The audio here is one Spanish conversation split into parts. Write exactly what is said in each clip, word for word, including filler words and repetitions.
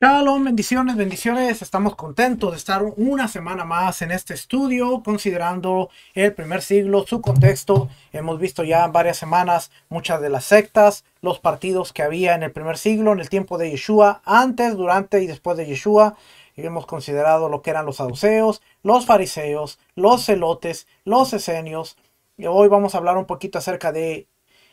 Shalom, bendiciones, bendiciones. Estamos contentos de estar una semana más en este estudio, considerando el primer siglo, su contexto. Hemos visto ya en varias semanas muchas de las sectas, los partidos que había en el primer siglo, en el tiempo de Yeshua, antes, durante y después de Yeshua. Y hemos considerado lo que eran los saduceos, los fariseos, los celotes, los esenios. Y hoy vamos a hablar un poquito acerca de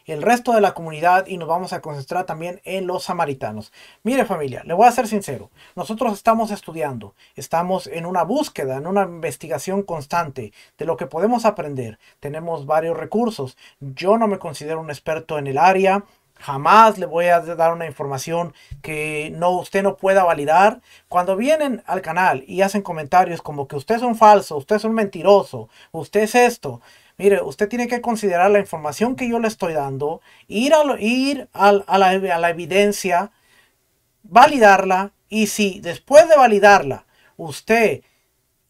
el resto de la comunidad y nos vamos a concentrar también en los samaritanos. Mire familia, le voy a ser sincero, nosotros estamos estudiando, estamos en una búsqueda, en una investigación constante de lo que podemos aprender. Tenemos varios recursos, yo no me considero un experto en el área, jamás le voy a dar una información que no, usted no pueda validar. Cuando vienen al canal y hacen comentarios como que usted es un falso, usted es un mentiroso, usted es esto... Mire, usted tiene que considerar la información que yo le estoy dando, ir, a, lo, ir a, a, la, a la evidencia, validarla, y si después de validarla usted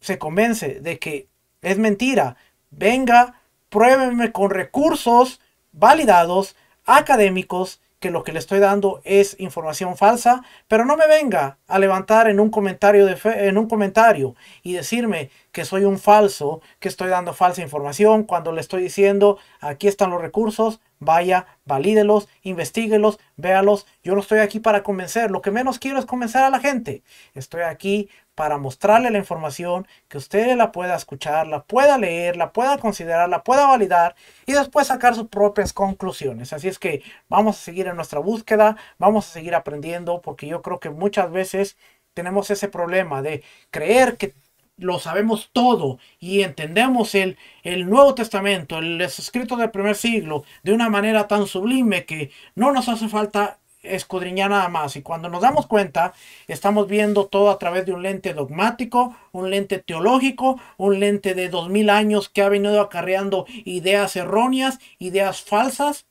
se convence de que es mentira, venga, pruébeme con recursos validados, académicos, que lo que le estoy dando es información falsa, pero no me venga a levantar en un comentario de fe, en un comentario y decirme que soy un falso, que estoy dando falsa información, cuando le estoy diciendo, aquí están los recursos, vaya, valídelos, investíguelos, véalos. Yo no estoy aquí para convencer, lo que menos quiero es convencer a la gente. Estoy aquí para mostrarle la información, que usted la pueda escuchar, la pueda leer, la pueda considerar, la pueda validar y después sacar sus propias conclusiones. Así es que vamos a seguir en nuestra búsqueda, vamos a seguir aprendiendo, porque yo creo que muchas veces tenemos ese problema de creer que lo sabemos todo y entendemos el, el Nuevo Testamento, el escrito del primer siglo, de una manera tan sublime que no nos hace falta escudriñar nada más. Y cuando nos damos cuenta, estamos viendo todo a través de un lente dogmático, un lente teológico, un lente de dos mil años que ha venido acarreando ideas erróneas, ideas falsas.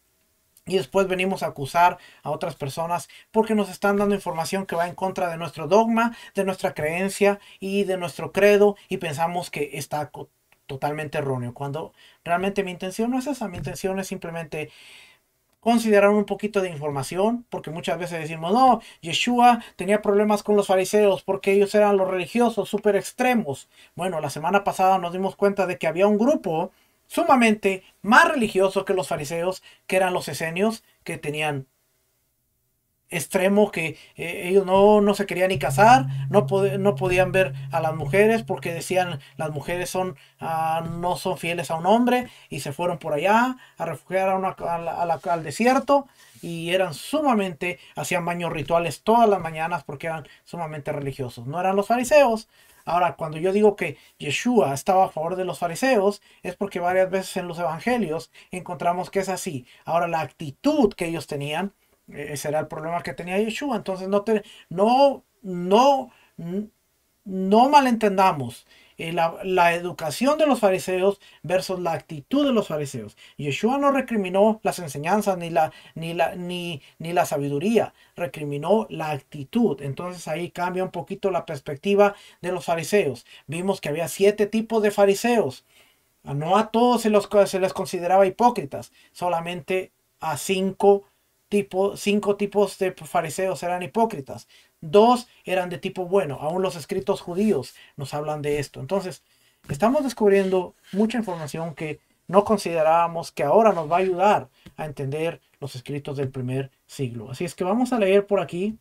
Y después venimos a acusar a otras personas porque nos están dando información que va en contra de nuestro dogma, de nuestra creencia y de nuestro credo, y pensamos que está totalmente erróneo. Cuando realmente mi intención no es esa, mi intención es simplemente considerar un poquito de información, porque muchas veces decimos, no, Yeshua tenía problemas con los fariseos porque ellos eran los religiosos súper extremos. Bueno, la semana pasada nos dimos cuenta de que había un grupo sumamente más religioso que los fariseos, que eran los esenios, que tenían extremo, que eh, ellos no, no se querían ni casar, no, pod no podían ver a las mujeres porque decían las mujeres son, uh, no son fieles a un hombre, y se fueron por allá a refugiar a una, a la, a la, al desierto, y eran sumamente, hacían baños rituales todas las mañanas porque eran sumamente religiosos. No eran los fariseos. Ahora, cuando yo digo que Yeshua estaba a favor de los fariseos, es porque varias veces en los evangelios encontramos que es así. Ahora, la actitud que ellos tenían, ese era el problema que tenía Yeshua. Entonces, no, te, no, no, no malentendamos la, la educación de los fariseos versus la actitud de los fariseos. Yeshua no recriminó las enseñanzas ni la, ni la, ni, ni la sabiduría, recriminó la actitud. Entonces ahí cambia un poquito la perspectiva de los fariseos. Vimos que había siete tipos de fariseos. No a todos se, los, se les consideraba hipócritas, solamente a cinco tipos, cinco tipos de fariseos eran hipócritas. Dos eran de tipo bueno. Aún los escritos judíos nos hablan de esto. Entonces, estamos descubriendo mucha información que no considerábamos, que ahora nos va a ayudar a entender los escritos del primer siglo. Así es que vamos a leer por aquí.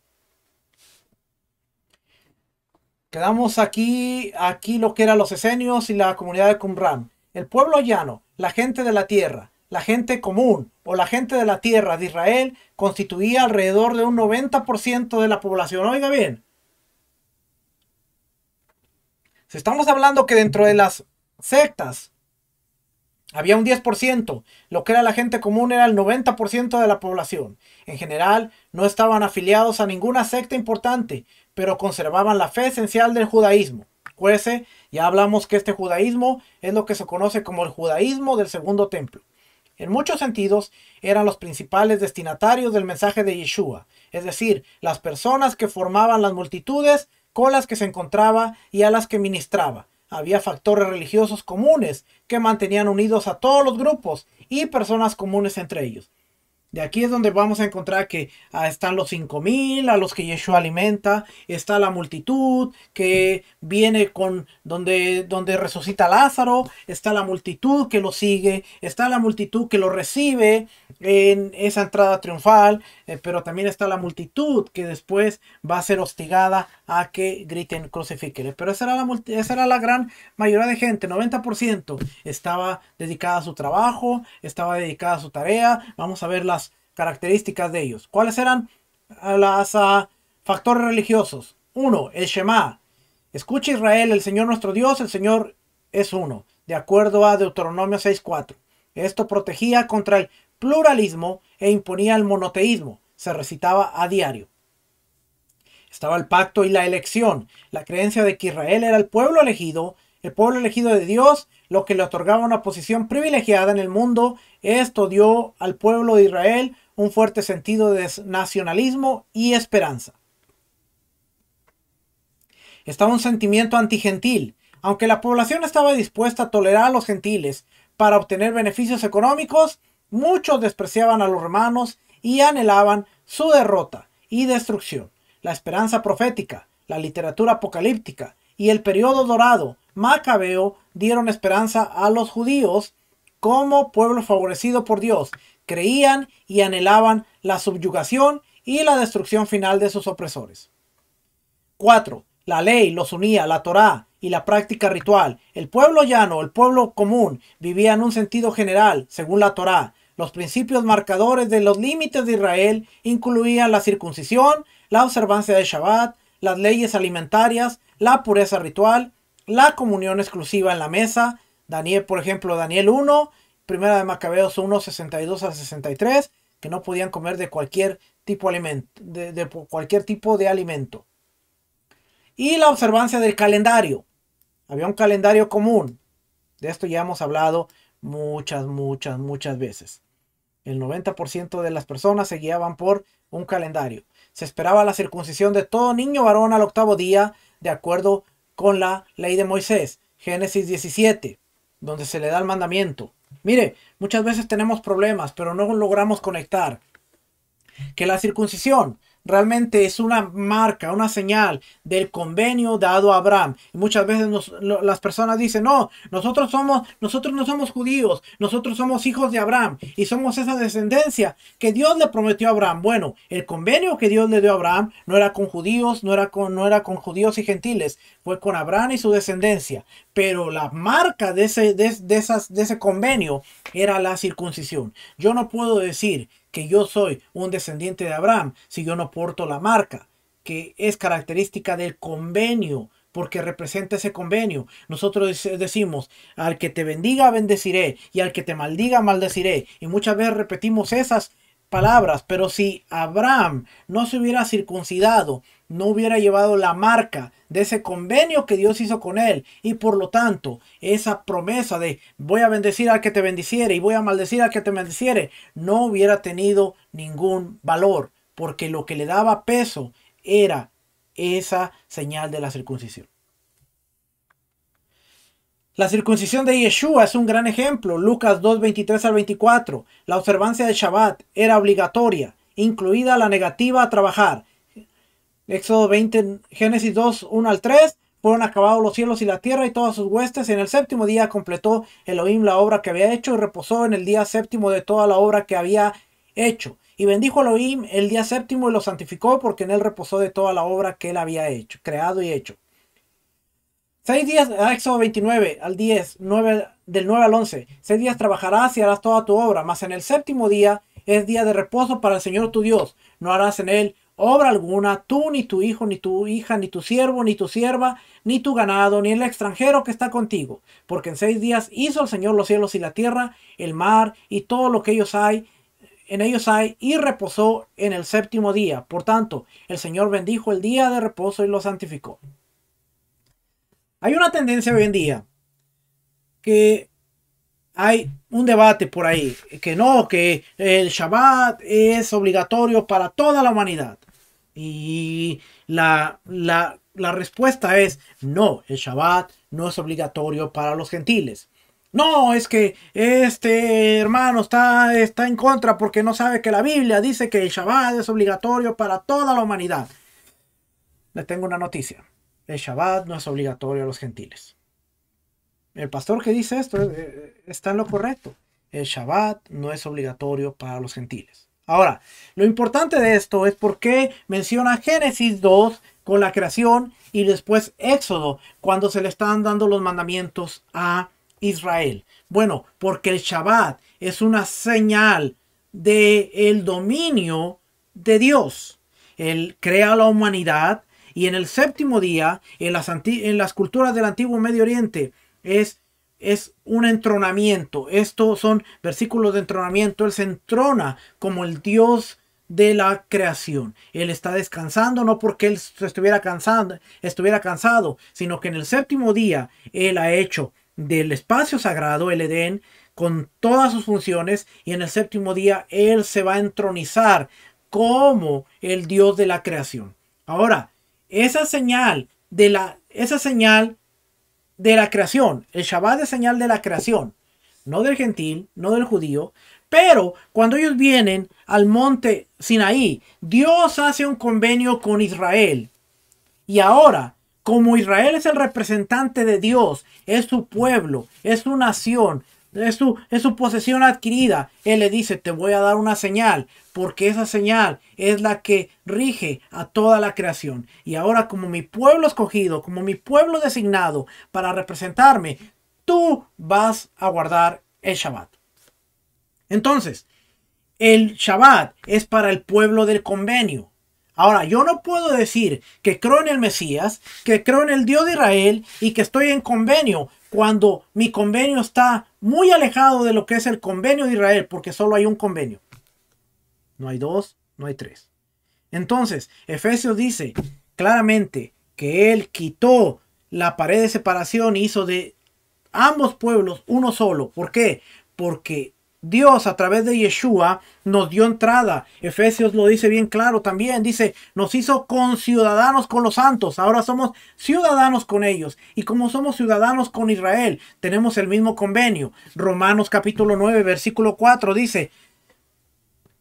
Quedamos aquí, aquí lo que eran los esenios y la comunidad de Qumran. El pueblo llano, la gente de la tierra, la gente común o la gente de la tierra de Israel constituía alrededor de un noventa por ciento de la población. Oiga bien, si estamos hablando que dentro de las sectas había un diez por ciento, lo que era la gente común era el noventa por ciento de la población. En general, no estaban afiliados a ninguna secta importante, pero conservaban la fe esencial del judaísmo. Acuérdense, ya hablamos que este judaísmo es lo que se conoce como el judaísmo del segundo templo. En muchos sentidos, eran los principales destinatarios del mensaje de Yeshua, es decir, las personas que formaban las multitudes con las que se encontraba y a las que ministraba. Había factores religiosos comunes que mantenían unidos a todos los grupos y personas comunes entre ellos. De aquí es donde vamos a encontrar que ah, están los cinco mil a los que Yeshua alimenta, está la multitud que viene con donde, donde resucita Lázaro, está la multitud que lo sigue, está la multitud que lo recibe en esa entrada triunfal, eh, pero también está la multitud que después va a ser hostigada a que griten crucifíquele. Pero esa era la, esa era la gran mayoría de gente, noventa por ciento estaba dedicada a su trabajo, estaba dedicada a su tarea. Vamos a ver las características de ellos. ¿Cuáles eran los uh, factores religiosos? Uno, el Shema. Escucha Israel, el Señor nuestro Dios, el Señor es uno, de acuerdo a Deuteronomio seis cuatro. Esto protegía contra el pluralismo e imponía el monoteísmo. Se recitaba a diario. Estaba el pacto y la elección. La creencia de que Israel era el pueblo elegido, el pueblo elegido de Dios, lo que le otorgaba una posición privilegiada en el mundo. Esto dio al pueblo de Israel un fuerte sentido de nacionalismo y esperanza. Estaba un sentimiento antigentil. Aunque la población estaba dispuesta a tolerar a los gentiles para obtener beneficios económicos, muchos despreciaban a los romanos y anhelaban su derrota y destrucción. La esperanza profética, la literatura apocalíptica y el periodo dorado Macabeo dieron esperanza a los judíos como pueblo favorecido por Dios. Creían y anhelaban la subyugación y la destrucción final de sus opresores. cuatro. La ley los unía, la Torá y la práctica ritual. El pueblo llano, el pueblo común, vivía en un sentido general, según la Torá. Los principios marcadores de los límites de Israel incluían la circuncisión, la observancia de Shabbat, las leyes alimentarias, la pureza ritual, la comunión exclusiva en la mesa. Daniel, por ejemplo, Daniel uno, Primera de Macabeos uno, sesenta y dos al sesenta y tres, que no podían comer de cualquier tipo de alimento, de, de cualquier tipo de alimento. Y la observancia del calendario. Había un calendario común. De esto ya hemos hablado muchas, muchas, muchas veces. El noventa por ciento de las personas se guiaban por un calendario. Se esperaba la circuncisión de todo niño varón al octavo día, de acuerdo con con la ley de Moisés, Génesis diecisiete, donde se le da el mandamiento. Mire, muchas veces tenemos problemas, pero no logramos conectar que la circuncisión realmente es una marca, una señal del convenio dado a Abraham. Y muchas veces nos, lo, las personas dicen, no, nosotros, somos, nosotros no somos judíos, nosotros somos hijos de Abraham y somos esa descendencia que Dios le prometió a Abraham. Bueno, el convenio que Dios le dio a Abraham no era con judíos, no era con, no era con judíos y gentiles, fue con Abraham y su descendencia. Pero la marca de ese, de, de esas, de ese convenio era la circuncisión. Yo no puedo decir que yo soy un descendiente de Abraham si yo no porto la marca, que es característica del convenio, porque representa ese convenio. Nosotros decimos, al que te bendiga bendeciré, y al que te maldiga maldeciré. Y muchas veces repetimos esas palabras, pero si Abraham no se hubiera circuncidado, no hubiera llevado la marca de ese convenio que Dios hizo con él, y por lo tanto esa promesa de voy a bendecir al que te bendiciere y voy a maldecir al que te maldiciere no hubiera tenido ningún valor, porque lo que le daba peso era esa señal de la circuncisión. La circuncisión de Yeshua es un gran ejemplo. Lucas dos, veintitrés al veinticuatro. La observancia de Shabbat era obligatoria, incluida la negativa a trabajar. Éxodo veinte, Génesis dos, uno al tres. Fueron acabados los cielos y la tierra y todas sus huestes. En el séptimo día completó Elohim la obra que había hecho y reposó en el día séptimo de toda la obra que había hecho. Y bendijo Elohim el día séptimo y lo santificó, porque en él reposó de toda la obra que él había hecho, creado y hecho. Seis días, Éxodo veintinueve al diez, nueve, del nueve al once. Seis días trabajarás y harás toda tu obra, mas en el séptimo día es día de reposo para el Señor tu Dios. No harás en él obra alguna, tú, ni tu hijo, ni tu hija, ni tu siervo, ni tu sierva, ni tu ganado, ni el extranjero que está contigo. Porque en seis días hizo el Señor los cielos y la tierra, el mar y todo lo que ellos hay, en ellos hay, y reposó en el séptimo día. Por tanto, el Señor bendijo el día de reposo y lo santificó. Hay una tendencia hoy en día que hay un debate por ahí, que no, que el Shabbat es obligatorio para toda la humanidad. Y la, la, la respuesta es no, el Shabbat no es obligatorio para los gentiles. No, es que este hermano está, está en contra porque no sabe que la Biblia dice que el Shabbat es obligatorio para toda la humanidad. Les tengo una noticia. El Shabbat no es obligatorio a los gentiles. El pastor que dice esto está en lo correcto. El Shabbat no es obligatorio para los gentiles. Ahora, lo importante de esto es por qué menciona Génesis dos con la creación y después Éxodo, cuando se le están dando los mandamientos a Israel. Bueno, porque el Shabbat es una señal del dominio de Dios. Él crea la humanidad y en el séptimo día, en las, en las culturas del antiguo Medio Oriente, es, es un entronamiento. Estos son versículos de entronamiento. Él se entrona como el Dios de la creación. Él está descansando, no porque él estuviera cansado, estuviera cansado, sino que en el séptimo día él ha hecho del espacio sagrado, el Edén, con todas sus funciones, y en el séptimo día él se va a entronizar como el Dios de la creación. Ahora, esa señal de la, esa señal de la creación, el Shabbat es señal de la creación, no del gentil, no del judío. Pero cuando ellos vienen al monte Sinaí, Dios hace un convenio con Israel. Y ahora, como Israel es el representante de Dios, es su pueblo, es su nación, es su, es su posesión adquirida, Él le dice, te voy a dar una señal, porque esa señal es la que rige a toda la creación. Y ahora, como mi pueblo escogido, como mi pueblo designado para representarme, tú vas a guardar el Shabbat. Entonces, el Shabbat es para el pueblo del convenio. Ahora, yo no puedo decir que creo en el Mesías, que creo en el Dios de Israel y que estoy en convenio cuando mi convenio está muy alejado de lo que es el convenio de Israel, porque solo hay un convenio. No hay dos, no hay tres. Entonces, Efesios dice claramente que él quitó la pared de separación y hizo de ambos pueblos uno solo. ¿Por qué? Porque Dios, a través de Yeshua, nos dio entrada. Efesios lo dice bien claro también. Dice, nos hizo conciudadanos con los santos. Ahora somos ciudadanos con ellos. Y como somos ciudadanos con Israel, tenemos el mismo convenio. Romanos capítulo nueve, versículo cuatro dice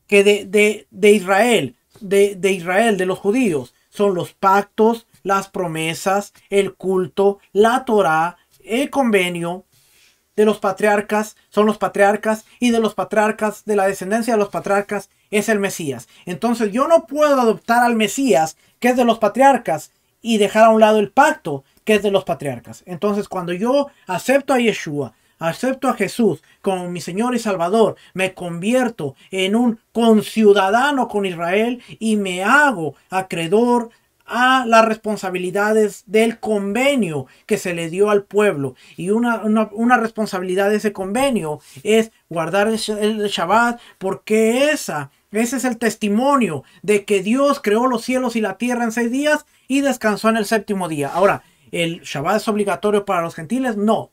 que de, de, de Israel, de, de Israel, de los judíos, son los pactos, las promesas, el culto, la Torá, el convenio. De los patriarcas son los patriarcas, y de los patriarcas, de la descendencia de los patriarcas, es el Mesías. Entonces yo no puedo adoptar al Mesías, que es de los patriarcas, y dejar a un lado el pacto, que es de los patriarcas. Entonces, cuando yo acepto a Yeshua, acepto a Jesús como mi Señor y Salvador, me convierto en un conciudadano con Israel y me hago acreedor a las responsabilidades del convenio que se le dio al pueblo. Y una, una, una responsabilidad de ese convenio es guardar el, el Shabbat, porque esa, ese es el testimonio de que Dios creó los cielos y la tierra en seis días y descansó en el séptimo día. Ahora, ¿el Shabbat es obligatorio para los gentiles? No.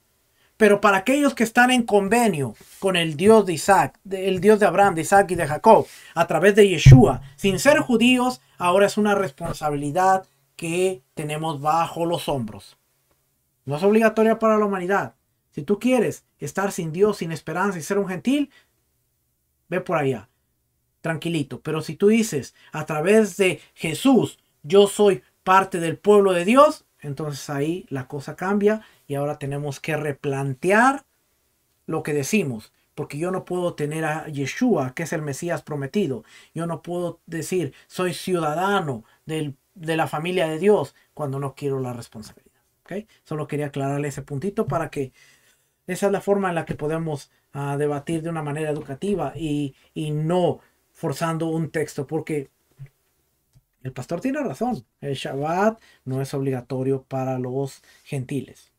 Pero para aquellos que están en convenio con el Dios de Isaac, el Dios de Abraham, de Isaac y de Jacob, a través de Yeshua, sin ser judíos, ahora es una responsabilidad que tenemos bajo los hombros. No es obligatoria para la humanidad. Si tú quieres estar sin Dios, sin esperanza y ser un gentil, ve por allá, tranquilito. Pero si tú dices, a través de Jesús, yo soy parte del pueblo de Dios, entonces ahí la cosa cambia. Y ahora tenemos que replantear lo que decimos. Porque yo no puedo tener a Yeshua, que es el Mesías prometido. Yo no puedo decir, soy ciudadano del, de la familia de Dios, cuando no quiero la responsabilidad. ¿Okay? Solo quería aclararle ese puntito para que esa es la forma en la que podemos uh, debatir de una manera educativa y, y no forzando un texto. Porque el pastor tiene razón. El Shabbat no es obligatorio para los gentiles.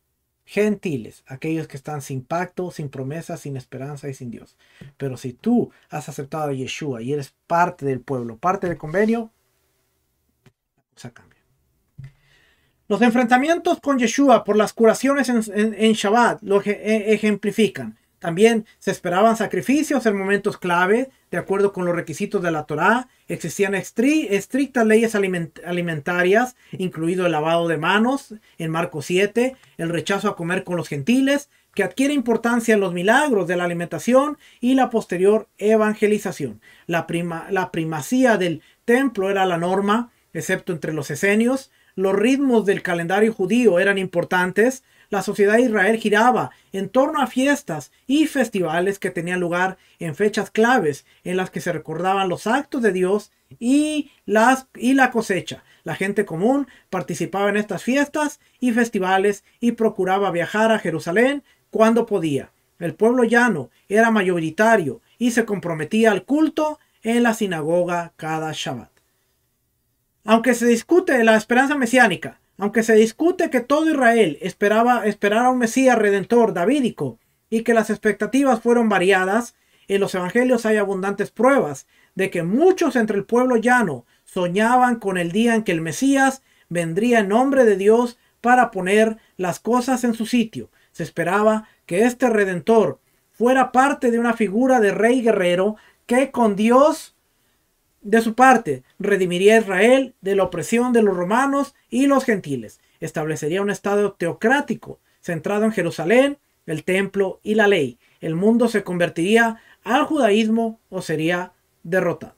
Gentiles, aquellos que están sin pacto, sin promesa, sin esperanza y sin Dios. Pero si tú has aceptado a Yeshua y eres parte del pueblo, parte del convenio, la cosa cambia. Los enfrentamientos con Yeshua por las curaciones en, en, en Shabbat lo ejemplifican. También se esperaban sacrificios en momentos clave, de acuerdo con los requisitos de la Torá. Existían estrictas leyes aliment alimentarias, incluido el lavado de manos, en Marcos siete, el rechazo a comer con los gentiles, que adquiere importancia en los milagros de la alimentación y la posterior evangelización. La, prima, la primacía del templo era la norma, excepto entre los esenios. Los ritmos del calendario judío eran importantes. La sociedad de Israel giraba en torno a fiestas y festivales que tenían lugar en fechas claves en las que se recordaban los actos de Dios y, las, y la cosecha. La gente común participaba en estas fiestas y festivales y procuraba viajar a Jerusalén cuando podía. El pueblo llano era mayoritario y se comprometía al culto en la sinagoga cada Shabbat. Aunque se discute la esperanza mesiánica, aunque se discute que todo Israel esperaba esperar a un Mesías redentor davídico y que las expectativas fueron variadas, en los evangelios hay abundantes pruebas de que muchos entre el pueblo llano soñaban con el día en que el Mesías vendría en nombre de Dios para poner las cosas en su sitio. Se esperaba que este redentor fuera parte de una figura de rey guerrero que con Dios de su parte redimiría a Israel de la opresión de los romanos y los gentiles. Establecería un estado teocrático centrado en Jerusalén, el templo y la ley. El mundo se convertiría al judaísmo o sería derrotado.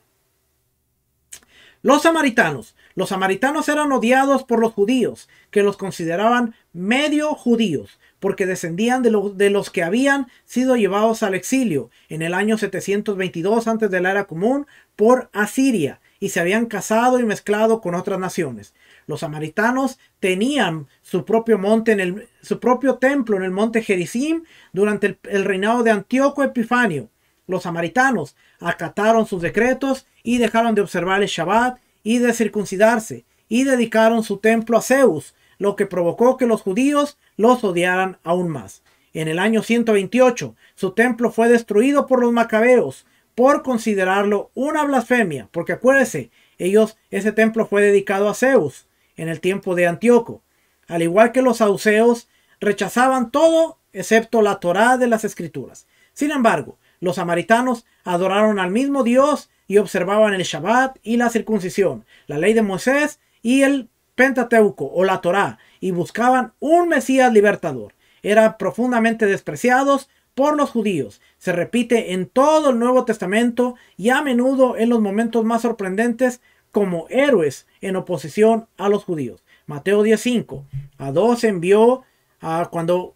Los samaritanos. Los samaritanos eran odiados por los judíos, que los consideraban medio judíos, porque descendían de, lo, de los que habían sido llevados al exilio en el año setecientos veintidós antes de la era común por Asiria, y se habían casado y mezclado con otras naciones. Los samaritanos tenían su propio, monte en el, su propio templo en el monte Gerizim durante el, el reinado de Antíoco Epifanio. Los samaritanos acataron sus decretos y dejaron de observar el Shabbat y de circuncidarse, y dedicaron su templo a Zeus, lo que provocó que los judíos los odiaran aún más. En el año ciento veintiocho, su templo fue destruido por los Macabeos por considerarlo una blasfemia, porque acuérdense, ellos, ese templo fue dedicado a Zeus en el tiempo de Antíoco. Al igual que los saduceos, rechazaban todo excepto la Torá de las Escrituras. Sin embargo, los samaritanos adoraron al mismo Dios y observaban el Shabbat y la circuncisión, la ley de Moisés y el Pentateuco o la Torá, y buscaban un Mesías libertador. Eran profundamente despreciados por los judíos. Se repite en todo el Nuevo Testamento y a menudo en los momentos más sorprendentes como héroes en oposición a los judíos. Mateo diez cinco. A dos envió, a cuando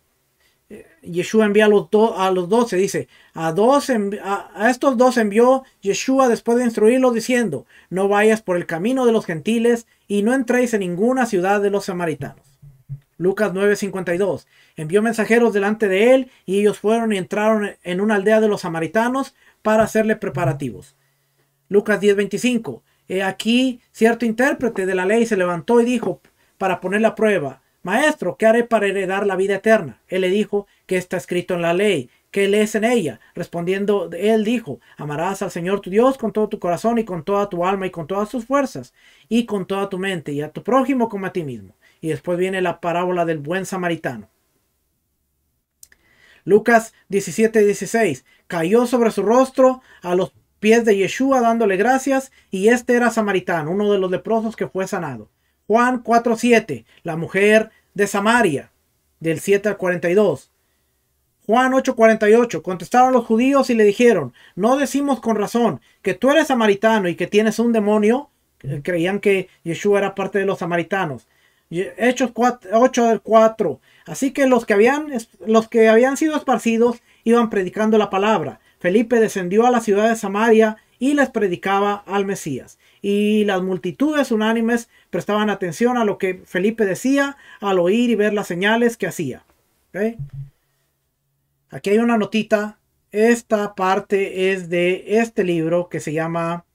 Yeshua envía a los, do, a los doce, dice, a, dos envi, a, a estos dos envió Yeshua después de instruirlos diciendo, no vayas por el camino de los gentiles y no entréis en ninguna ciudad de los samaritanos. Lucas nueve cincuenta y dos, envió mensajeros delante de él y ellos fueron y entraron en una aldea de los samaritanos para hacerle preparativos. Lucas diez veinticinco, he aquí cierto intérprete de la ley se levantó y dijo para poner la prueba, Maestro, ¿qué haré para heredar la vida eterna? Él le dijo, ¿qué está escrito en la ley? ¿Qué lees en ella? Respondiendo, él dijo, amarás al Señor tu Dios con todo tu corazón y con toda tu alma y con todas tus fuerzas y con toda tu mente y a tu prójimo como a ti mismo. Y después viene la parábola del buen samaritano. Lucas diecisiete dieciséis, cayó sobre su rostro a los pies de Yeshua dándole gracias y este era samaritano, uno de los leprosos que fue sanado. Juan cuatro siete, la mujer de Samaria, del siete al cuarenta y dos. Juan ocho cuarenta y ocho, contestaron los judíos y le dijeron, ¿no decimos con razón que tú eres samaritano y que tienes un demonio? Creían que Yeshua era parte de los samaritanos. Hechos ocho del cuatro, así que los que habían, los que habían sido esparcidos iban predicando la palabra. Felipe descendió a la ciudad de Samaria y les predicaba al Mesías. Y las multitudes unánimes prestaban atención a lo que Felipe decía al oír y ver las señales que hacía. ¿Okay? Aquí hay una notita. Esta parte es de este libro que se llama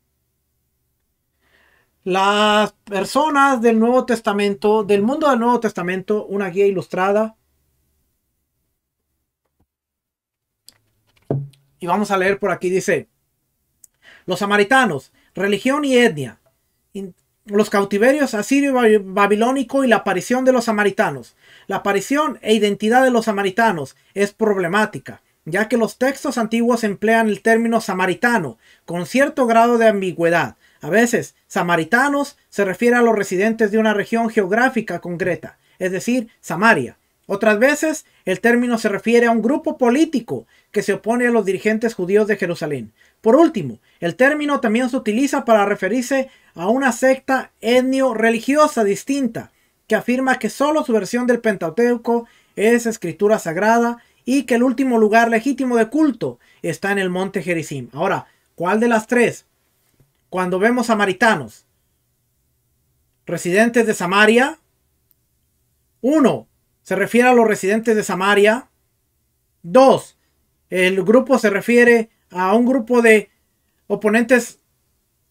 Las personas del Nuevo Testamento, del mundo del Nuevo Testamento, una guía ilustrada. Y vamos a leer por aquí, dice... Los samaritanos, religión y etnia, los cautiverios asirio-babilónico y la aparición de los samaritanos. La aparición e identidad de los samaritanos es problemática, ya que los textos antiguos emplean el término samaritano con cierto grado de ambigüedad. A veces, samaritanos se refiere a los residentes de una región geográfica concreta, es decir, Samaria. Otras veces, el término se refiere a un grupo político que se opone a los dirigentes judíos de Jerusalén. Por último, el término también se utiliza para referirse a una secta etnio-religiosa distinta, que afirma que solo su versión del Pentateuco es escritura sagrada y que el último lugar legítimo de culto está en el monte Gerizim. Ahora, ¿cuál de las tres? Cuando vemos samaritanos, residentes de Samaria, uno, se refiere a los residentes de Samaria. Dos, el grupo se refiere a un grupo de oponentes,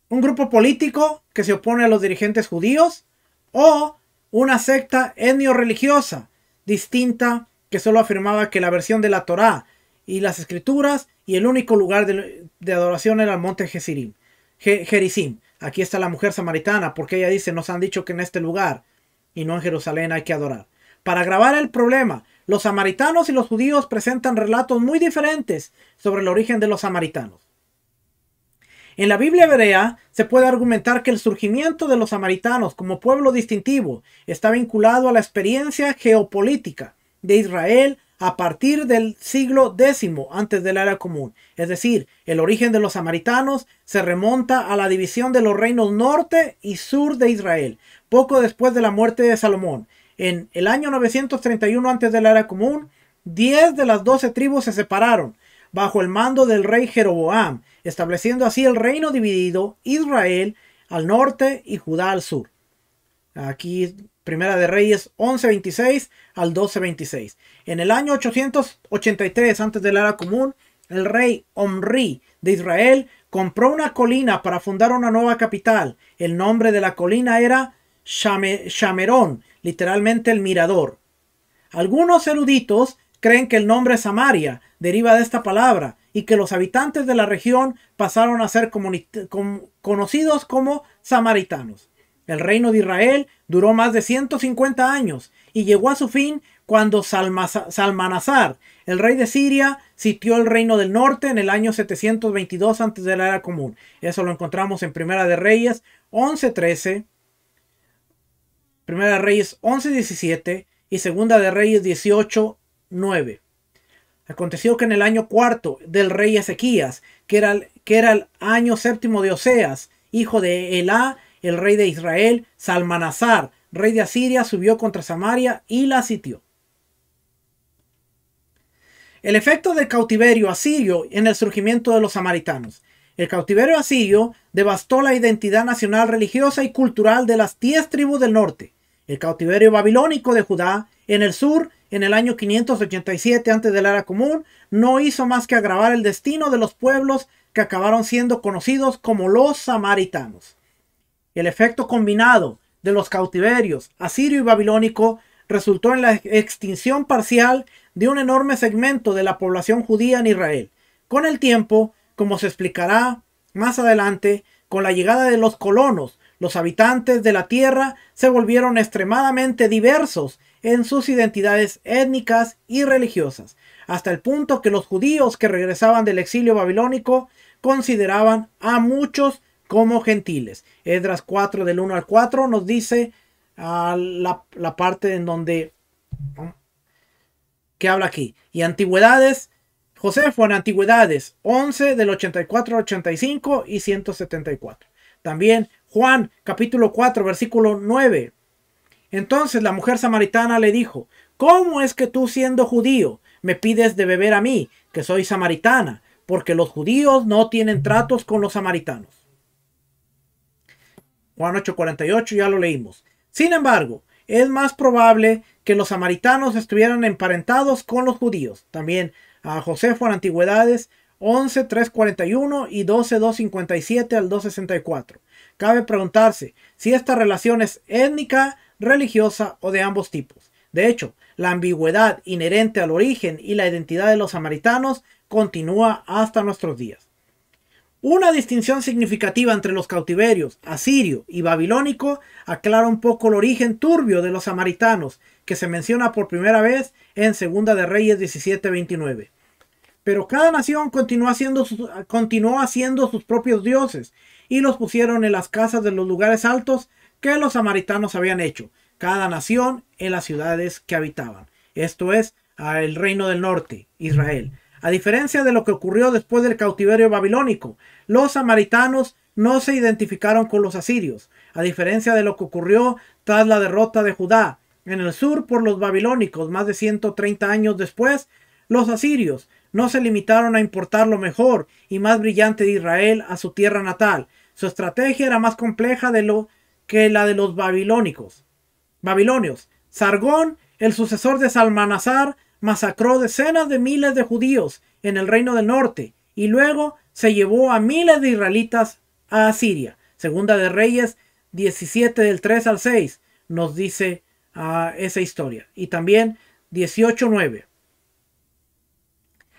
un grupo político que se opone a los dirigentes judíos, o una secta etnio-religiosa distinta que solo afirmaba que la versión de la Torá y las Escrituras y el único lugar de, de adoración era el monte Gerizim. Gerizim. Aquí está la mujer samaritana, porque ella dice, nos han dicho que en este lugar y no en Jerusalén hay que adorar. Para agravar el problema, los samaritanos y los judíos presentan relatos muy diferentes sobre el origen de los samaritanos. En la Biblia hebrea se puede argumentar que el surgimiento de los samaritanos como pueblo distintivo está vinculado a la experiencia geopolítica de Israel a partir del siglo décimo antes de la era común. Es decir, el origen de los samaritanos se remonta a la división de los reinos norte y sur de Israel, poco después de la muerte de Salomón. En el año novecientos treinta y uno antes de la era común, diez de las doce tribus se separaron bajo el mando del rey Jeroboam, estableciendo así el reino dividido, Israel al norte y Judá al sur. Aquí Primera de Reyes once veintiséis al doce veintiséis. En el año ochocientos ochenta y tres antes de la era común, el rey Omri de Israel compró una colina para fundar una nueva capital. El nombre de la colina era Shame, Shamerón, literalmente el mirador. Algunos eruditos creen que el nombre Samaria deriva de esta palabra y que los habitantes de la región pasaron a ser com conocidos como samaritanos. El reino de Israel duró más de ciento cincuenta años y llegó a su fin cuando Salmanazar, el rey de Siria, sitió el reino del norte en el año setecientos veintidós antes de la era común. Eso lo encontramos en Primera de Reyes once trece, Primera de Reyes once diecisiete y Segunda de Reyes dieciocho nueve. Aconteció que en el año cuarto del rey Ezequías, que era, que era el año séptimo de Oseas, hijo de Elá, el rey de Israel, Salmanazar, rey de Asiria, subió contra Samaria y la sitió. El efecto del cautiverio asirio en el surgimiento de los samaritanos. El cautiverio asirio devastó la identidad nacional, religiosa y cultural de las diez tribus del norte. El cautiverio babilónico de Judá en el sur, en el año quinientos ochenta y siete antes de la era común, no hizo más que agravar el destino de los pueblos que acabaron siendo conocidos como los samaritanos. El efecto combinado de los cautiverios asirio y babilónico resultó en la extinción parcial de un enorme segmento de la población judía en Israel. Con el tiempo, como se explicará más adelante, con la llegada de los colonos, los habitantes de la tierra se volvieron extremadamente diversos en sus identidades étnicas y religiosas, hasta el punto que los judíos que regresaban del exilio babilónico consideraban a muchos como gentiles. Esdras cuatro del uno al cuatro nos dice uh, la, la parte en donde que habla aquí. Y antigüedades, José fue en Antigüedades once del ochenta y cuatro al ochenta y cinco y ciento setenta y cuatro. También Juan capítulo cuatro versículo nueve. Entonces la mujer samaritana le dijo, ¿cómo es que tú siendo judío me pides de beber a mí, que soy samaritana? Porque los judíos no tienen tratos con los samaritanos. Juan ocho cuarenta y ocho ya lo leímos. Sin embargo, es más probable que los samaritanos estuvieran emparentados con los judíos. También a José fue en Antigüedades once tres cuarenta y uno y doce dos cincuenta y siete al dos sesenta y cuatro. Cabe preguntarse si esta relación es étnica, religiosa o de ambos tipos. De hecho, la ambigüedad inherente al origen y la identidad de los samaritanos continúa hasta nuestros días. Una distinción significativa entre los cautiverios asirio y babilónico aclara un poco el origen turbio de los samaritanos, que se menciona por primera vez en Segunda de Reyes diecisiete veintinueve. Pero cada nación continuó haciendo, sus, continuó haciendo sus propios dioses y los pusieron en las casas de los lugares altos que los samaritanos habían hecho, cada nación en las ciudades que habitaban. esto es, al reino del norte, Israel. A diferencia de lo que ocurrió después del cautiverio babilónico, los samaritanos no se identificaron con los asirios, a diferencia de lo que ocurrió tras la derrota de Judá en el sur por los babilónicos más de ciento treinta años después. Los asirios no se limitaron a importar lo mejor y más brillante de Israel a su tierra natal. Su estrategia era más compleja de lo que la de los babilónicos. Babilonios. Sargón, el sucesor de Salmanazar, masacró decenas de miles de judíos en el reino del norte y luego se llevó a miles de israelitas a Asiria. Segunda de Reyes diecisiete del tres al seis nos dice uh, esa historia. Y también dieciocho nueve.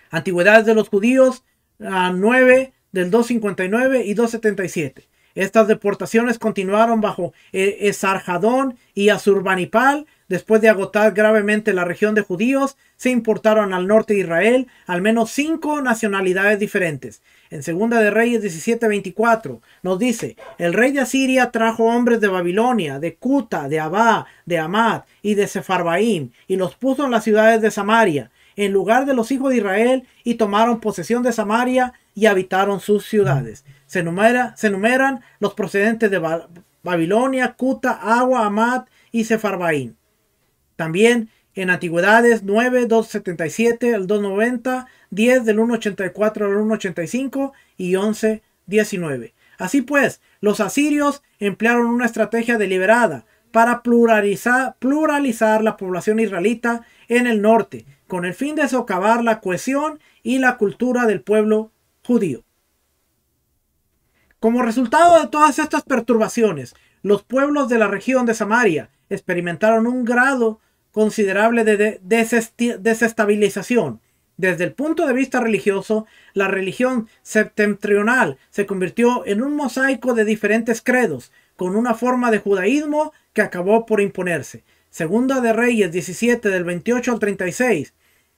Antigüedades de los judíos uh, nueve del doscientos cincuenta y nueve y doscientos setenta y siete. Estas deportaciones continuaron bajo Esarhadón y Asurbanipal. Después de agotar gravemente la región de judíos, se importaron al norte de Israel al menos cinco nacionalidades diferentes. En Segunda de Reyes diecisiete veinticuatro nos dice: el rey de Asiria trajo hombres de Babilonia, de Cuta, de Abá, de Amad y de Sefarbaim, y los puso en las ciudades de Samaria, en lugar de los hijos de Israel, y tomaron posesión de Samaria y habitaron sus ciudades. Se, enumera, se enumeran los procedentes de ba Babilonia, Cuta, Agua, Amad y Sefarbaim. También en Antigüedades nueve, doscientos setenta y siete al doscientos noventa, diez del uno ochenta y cuatro al uno ochenta y cinco y once, diecinueve. Así pues, los asirios emplearon una estrategia deliberada para pluralizar, pluralizar la población israelita en el norte, con el fin de socavar la cohesión y la cultura del pueblo judío. Como resultado de todas estas perturbaciones, los pueblos de la región de Samaria experimentaron un grado considerable de desestabilización. Desde el punto de vista religioso, la religión septentrional se convirtió en un mosaico de diferentes credos, con una forma de judaísmo que acabó por imponerse. Segunda de Reyes diecisiete del veintiocho al treinta y seis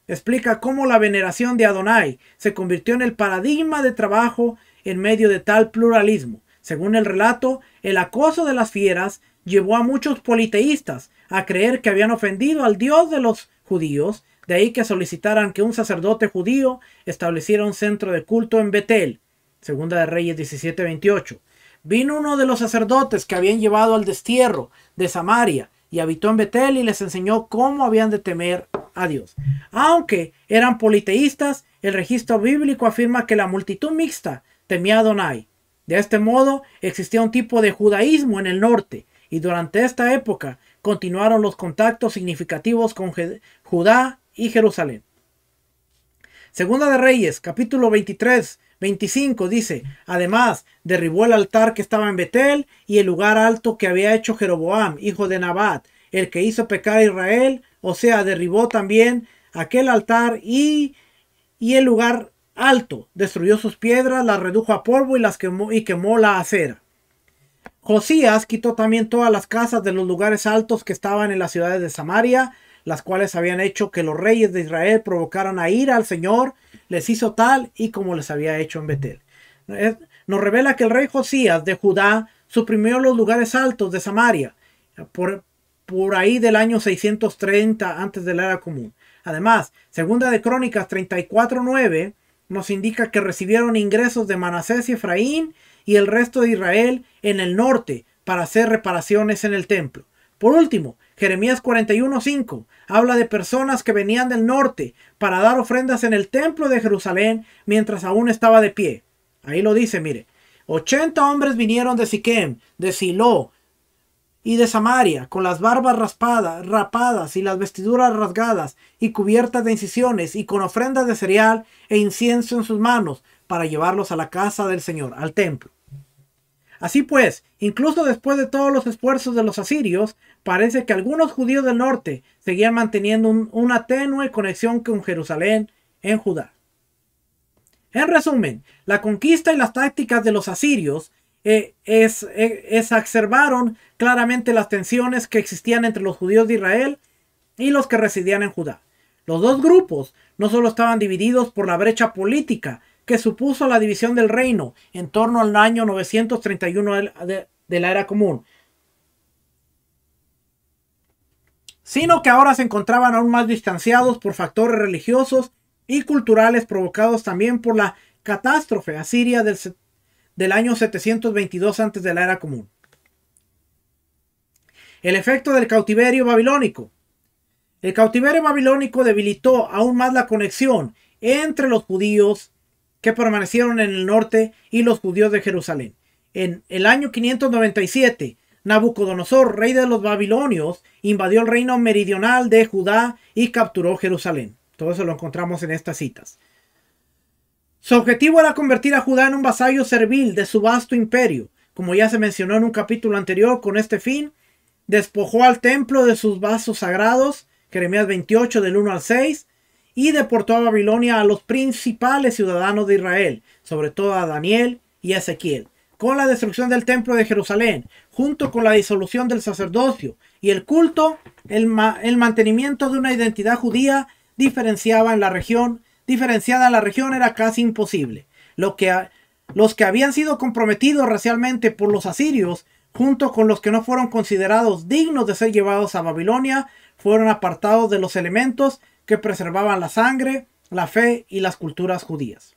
explica cómo la veneración de Adonai se convirtió en el paradigma de trabajo en medio de tal pluralismo. Según el relato, el acoso de las fieras llevó a muchos politeístas a creer que habían ofendido al Dios de los judíos, de ahí que solicitaran que un sacerdote judío estableciera un centro de culto en Betel. Segunda de Reyes diecisiete veintiocho. Vino uno de los sacerdotes que habían llevado al destierro de Samaria y habitó en Betel y les enseñó cómo habían de temer a Dios. Aunque eran politeístas, el registro bíblico afirma que la multitud mixta temía a Adonai. De este modo, existía un tipo de judaísmo en el norte, y durante esta época continuaron los contactos significativos con Judá y Jerusalén. Segunda de Reyes, capítulo veintitrés veinticinco dice: además, derribó el altar que estaba en Betel y el lugar alto que había hecho Jeroboam, hijo de Nabat, el que hizo pecar a Israel. O sea, derribó también aquel altar y, y el lugar alto. Destruyó sus piedras, las redujo a polvo y las quemó, y quemó la acera. Josías quitó también todas las casas de los lugares altos que estaban en las ciudades de Samaria, las cuales habían hecho que los reyes de Israel provocaran a ira al Señor. Les hizo tal y como les había hecho en Betel. Nos revela que el rey Josías de Judá suprimió los lugares altos de Samaria por, por ahí del año seiscientos treinta antes de la era común. Además, Segunda de Crónicas treinta y cuatro nueve nos indica que recibieron ingresos de Manasés y Efraín y el resto de Israel en el norte para hacer reparaciones en el templo. Por último, Jeremías cuarenta y uno cinco habla de personas que venían del norte para dar ofrendas en el templo de Jerusalén mientras aún estaba de pie. Ahí lo dice, mire. ochenta hombres vinieron de Siquem, de Silo y de Samaria, con las barbas raspadas, rapadas y las vestiduras rasgadas y cubiertas de incisiones y con ofrendas de cereal e incienso en sus manos para llevarlos a la casa del Señor, al templo. Así pues, incluso después de todos los esfuerzos de los asirios, parece que algunos judíos del norte seguían manteniendo un, una tenue conexión con Jerusalén en Judá. En resumen, la conquista y las tácticas de los asirios eh, es, eh, exacerbaron claramente las tensiones que existían entre los judíos de Israel y los que residían en Judá. Los dos grupos no solo estaban divididos por la brecha política que supuso la división del reino en torno al año novecientos treinta y uno de la era común, sino que ahora se encontraban aún más distanciados por factores religiosos y culturales provocados también por la catástrofe asiria del, del año setecientos veintidós antes de la era común. El efecto del cautiverio babilónico. El cautiverio babilónico debilitó aún más la conexión entre los judíos que permanecieron en el norte y los judíos de Jerusalén. En el año quinientos noventa y siete, Nabucodonosor, rey de los babilonios, invadió el reino meridional de Judá y capturó Jerusalén. Todo eso lo encontramos en estas citas. Su objetivo era convertir a Judá en un vasallo servil de su vasto imperio. Como ya se mencionó en un capítulo anterior, con este fin, despojó al templo de sus vasos sagrados, Jeremías veintiocho del uno al seis, y deportó a Babilonia a los principales ciudadanos de Israel, sobre todo a Daniel y Ezequiel. Con la destrucción del templo de Jerusalén, junto con la disolución del sacerdocio y el culto, el, ma el mantenimiento de una identidad judía diferenciaba en la región, diferenciada en la región era casi imposible. Lo que los que habían sido comprometidos racialmente por los asirios, junto con los que no fueron considerados dignos de ser llevados a Babilonia, fueron apartados de los elementos que preservaban la sangre, la fe y las culturas judías.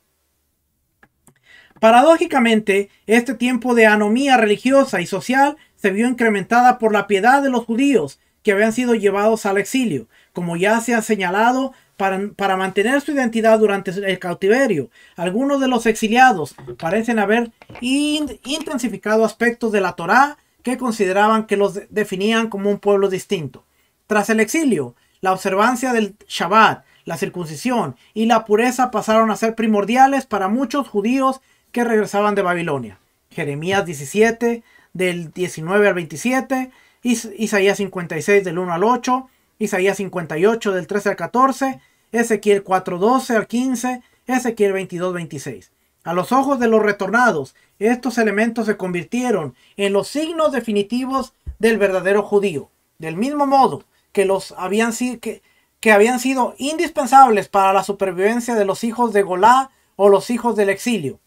Paradójicamente, este tiempo de anomía religiosa y social se vio incrementada por la piedad de los judíos que habían sido llevados al exilio, como ya se ha señalado. Para, para mantener su identidad durante el cautiverio, algunos de los exiliados parecen haber in, intensificado aspectos de la Torá que consideraban que los de, definían como un pueblo distinto. Tras el exilio, la observancia del Shabbat, la circuncisión y la pureza pasaron a ser primordiales para muchos judíos que regresaban de Babilonia. Jeremías diecisiete, del diecinueve al veintisiete, Is, Isaías cincuenta y seis, del uno al ocho, Isaías cincuenta y ocho, del trece al catorce, Ezequiel cuatro, doce al quince, Ezequiel veintidós, veintiséis. A los ojos de los retornados, estos elementos se convirtieron en los signos definitivos del verdadero judío. Del mismo modo que, los habían, que, que habían sido indispensables para la supervivencia de los hijos de Golá o los hijos del exilio,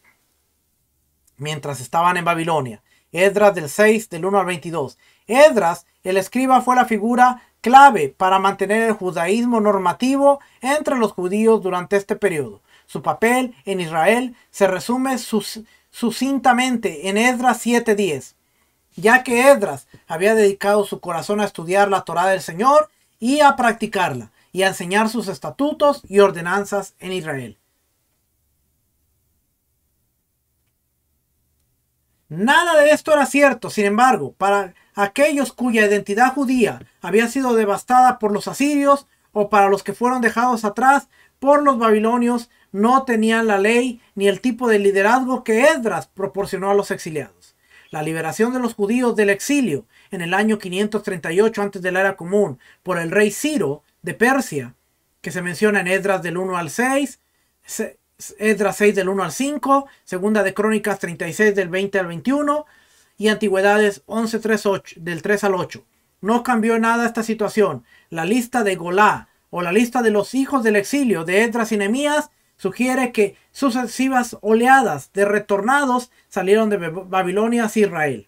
mientras estaban en Babilonia. Esdras del seis, del uno al veintidós. Esdras, el escriba, fue la figura clave para mantener el judaísmo normativo entre los judíos durante este periodo. Su papel en Israel se resume sus, sucintamente en Esdras siete diez, ya que Esdras había dedicado su corazón a estudiar la Torá del Señor y a practicarla, y a enseñar sus estatutos y ordenanzas en Israel. Nada de esto era cierto, sin embargo, para aquellos cuya identidad judía había sido devastada por los asirios o para los que fueron dejados atrás por los babilonios, no tenían la ley ni el tipo de liderazgo que Esdras proporcionó a los exiliados. La liberación de los judíos del exilio en el año quinientos treinta y ocho antes de la era común por el rey Ciro de Persia, que se menciona en Esdras del uno al seis, Esdras seis del uno al cinco, Segunda de Crónicas treinta y seis del veinte al veintiuno, y Antigüedades once, tres, ocho, del tres al ocho. No cambió nada esta situación. La lista de Golá o la lista de los hijos del exilio de Esdras y Nehemías sugiere que sucesivas oleadas de retornados salieron de Babilonia hacia Israel.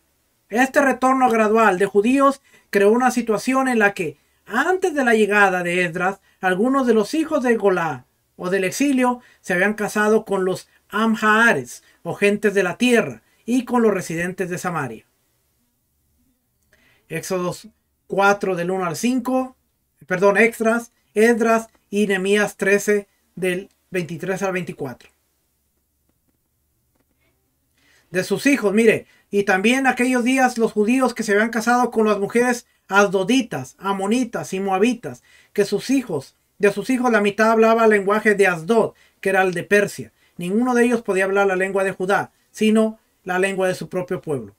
Este retorno gradual de judíos creó una situación en la que, antes de la llegada de Esdras, algunos de los hijos de Golá o del exilio se habían casado con los Amhaares o gentes de la tierra, y con los residentes de Samaria. Éxodos cuatro del uno al cinco, perdón, Esdras, Esdras y Nehemías trece del veintitrés al veinticuatro. De sus hijos, mire, y también aquellos días los judíos que se habían casado con las mujeres asdoditas, amonitas y moabitas, que sus hijos, de sus hijos la mitad hablaba el lenguaje de Asdod, que era el de Persia. Ninguno de ellos podía hablar la lengua de Judá, sino la lengua de su propio pueblo.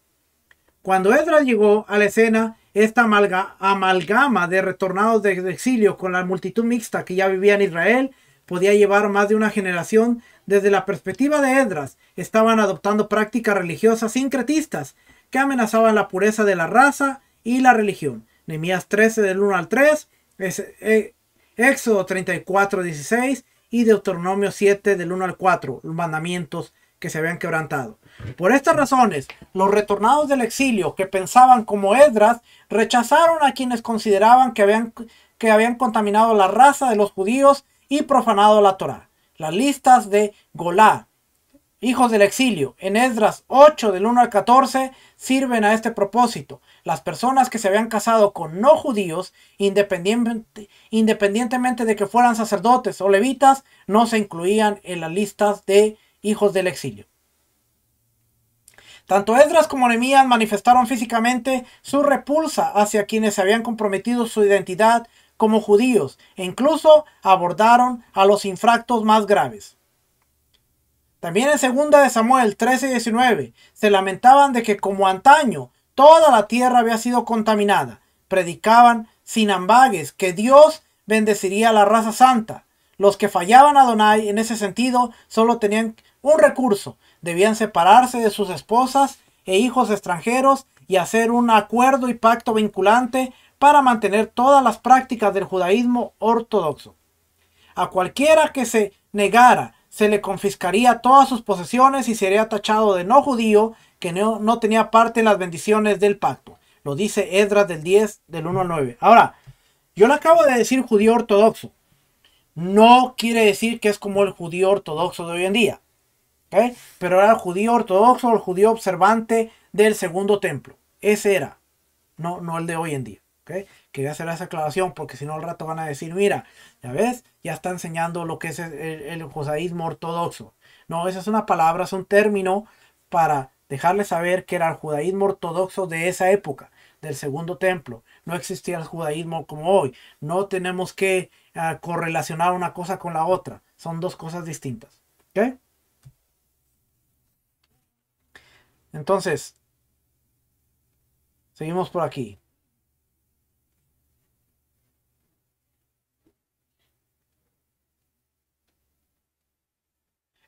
Cuando Esdras llegó a la escena, esta amalga, amalgama de retornados de, de exilio con la multitud mixta que ya vivía en Israel, podía llevar más de una generación. Desde la perspectiva de Esdras, estaban adoptando prácticas religiosas sincretistas que amenazaban la pureza de la raza y la religión. Nehemías trece del uno al tres, es, eh, Éxodo treinta y cuatro, dieciséis y Deuteronomio siete del uno al cuatro, los mandamientos que se habían quebrantado. Por estas razones, los retornados del exilio que pensaban como Esdras rechazaron a quienes consideraban que habían, que habían contaminado la raza de los judíos y profanado la Torá. Las listas de Golá, hijos del exilio, en Esdras ocho del uno al catorce, sirven a este propósito. Las personas que se habían casado con no judíos, independiente, independientemente de que fueran sacerdotes o levitas, no se incluían en las listas de hijos del exilio. Tanto Esdras como Nehemías manifestaron físicamente su repulsa hacia quienes se habían comprometido su identidad como judíos e incluso abordaron a los infractos más graves. También en segunda de Samuel trece diecinueve se lamentaban de que como antaño toda la tierra había sido contaminada. Predicaban sin ambages que Dios bendeciría a la raza santa. Los que fallaban a Adonai en ese sentido solo tenían un recurso. Debían separarse de sus esposas e hijos extranjeros y hacer un acuerdo y pacto vinculante para mantener todas las prácticas del judaísmo ortodoxo. A cualquiera que se negara, se le confiscaría todas sus posesiones y sería tachado de no judío que no, no tenía parte en las bendiciones del pacto. Lo dice Esdras del diez, del uno al nueve. Ahora, yo le acabo de decir judío ortodoxo. No quiere decir que es como el judío ortodoxo de hoy en día. ¿Okay? Pero era el judío ortodoxo, el judío observante del segundo templo. Ese era. No, no el de hoy en día. ¿Okay? Quería hacer esa aclaración porque si no al rato van a decir, mira, ya ves, ya está enseñando lo que es el, el judaísmo ortodoxo. No, esa es una palabra, es un término para dejarles saber que era el judaísmo ortodoxo de esa época, del segundo templo. No existía el judaísmo como hoy. No tenemos que uh, correlacionar una cosa con la otra. Son dos cosas distintas. ¿Okay? Entonces, seguimos por aquí.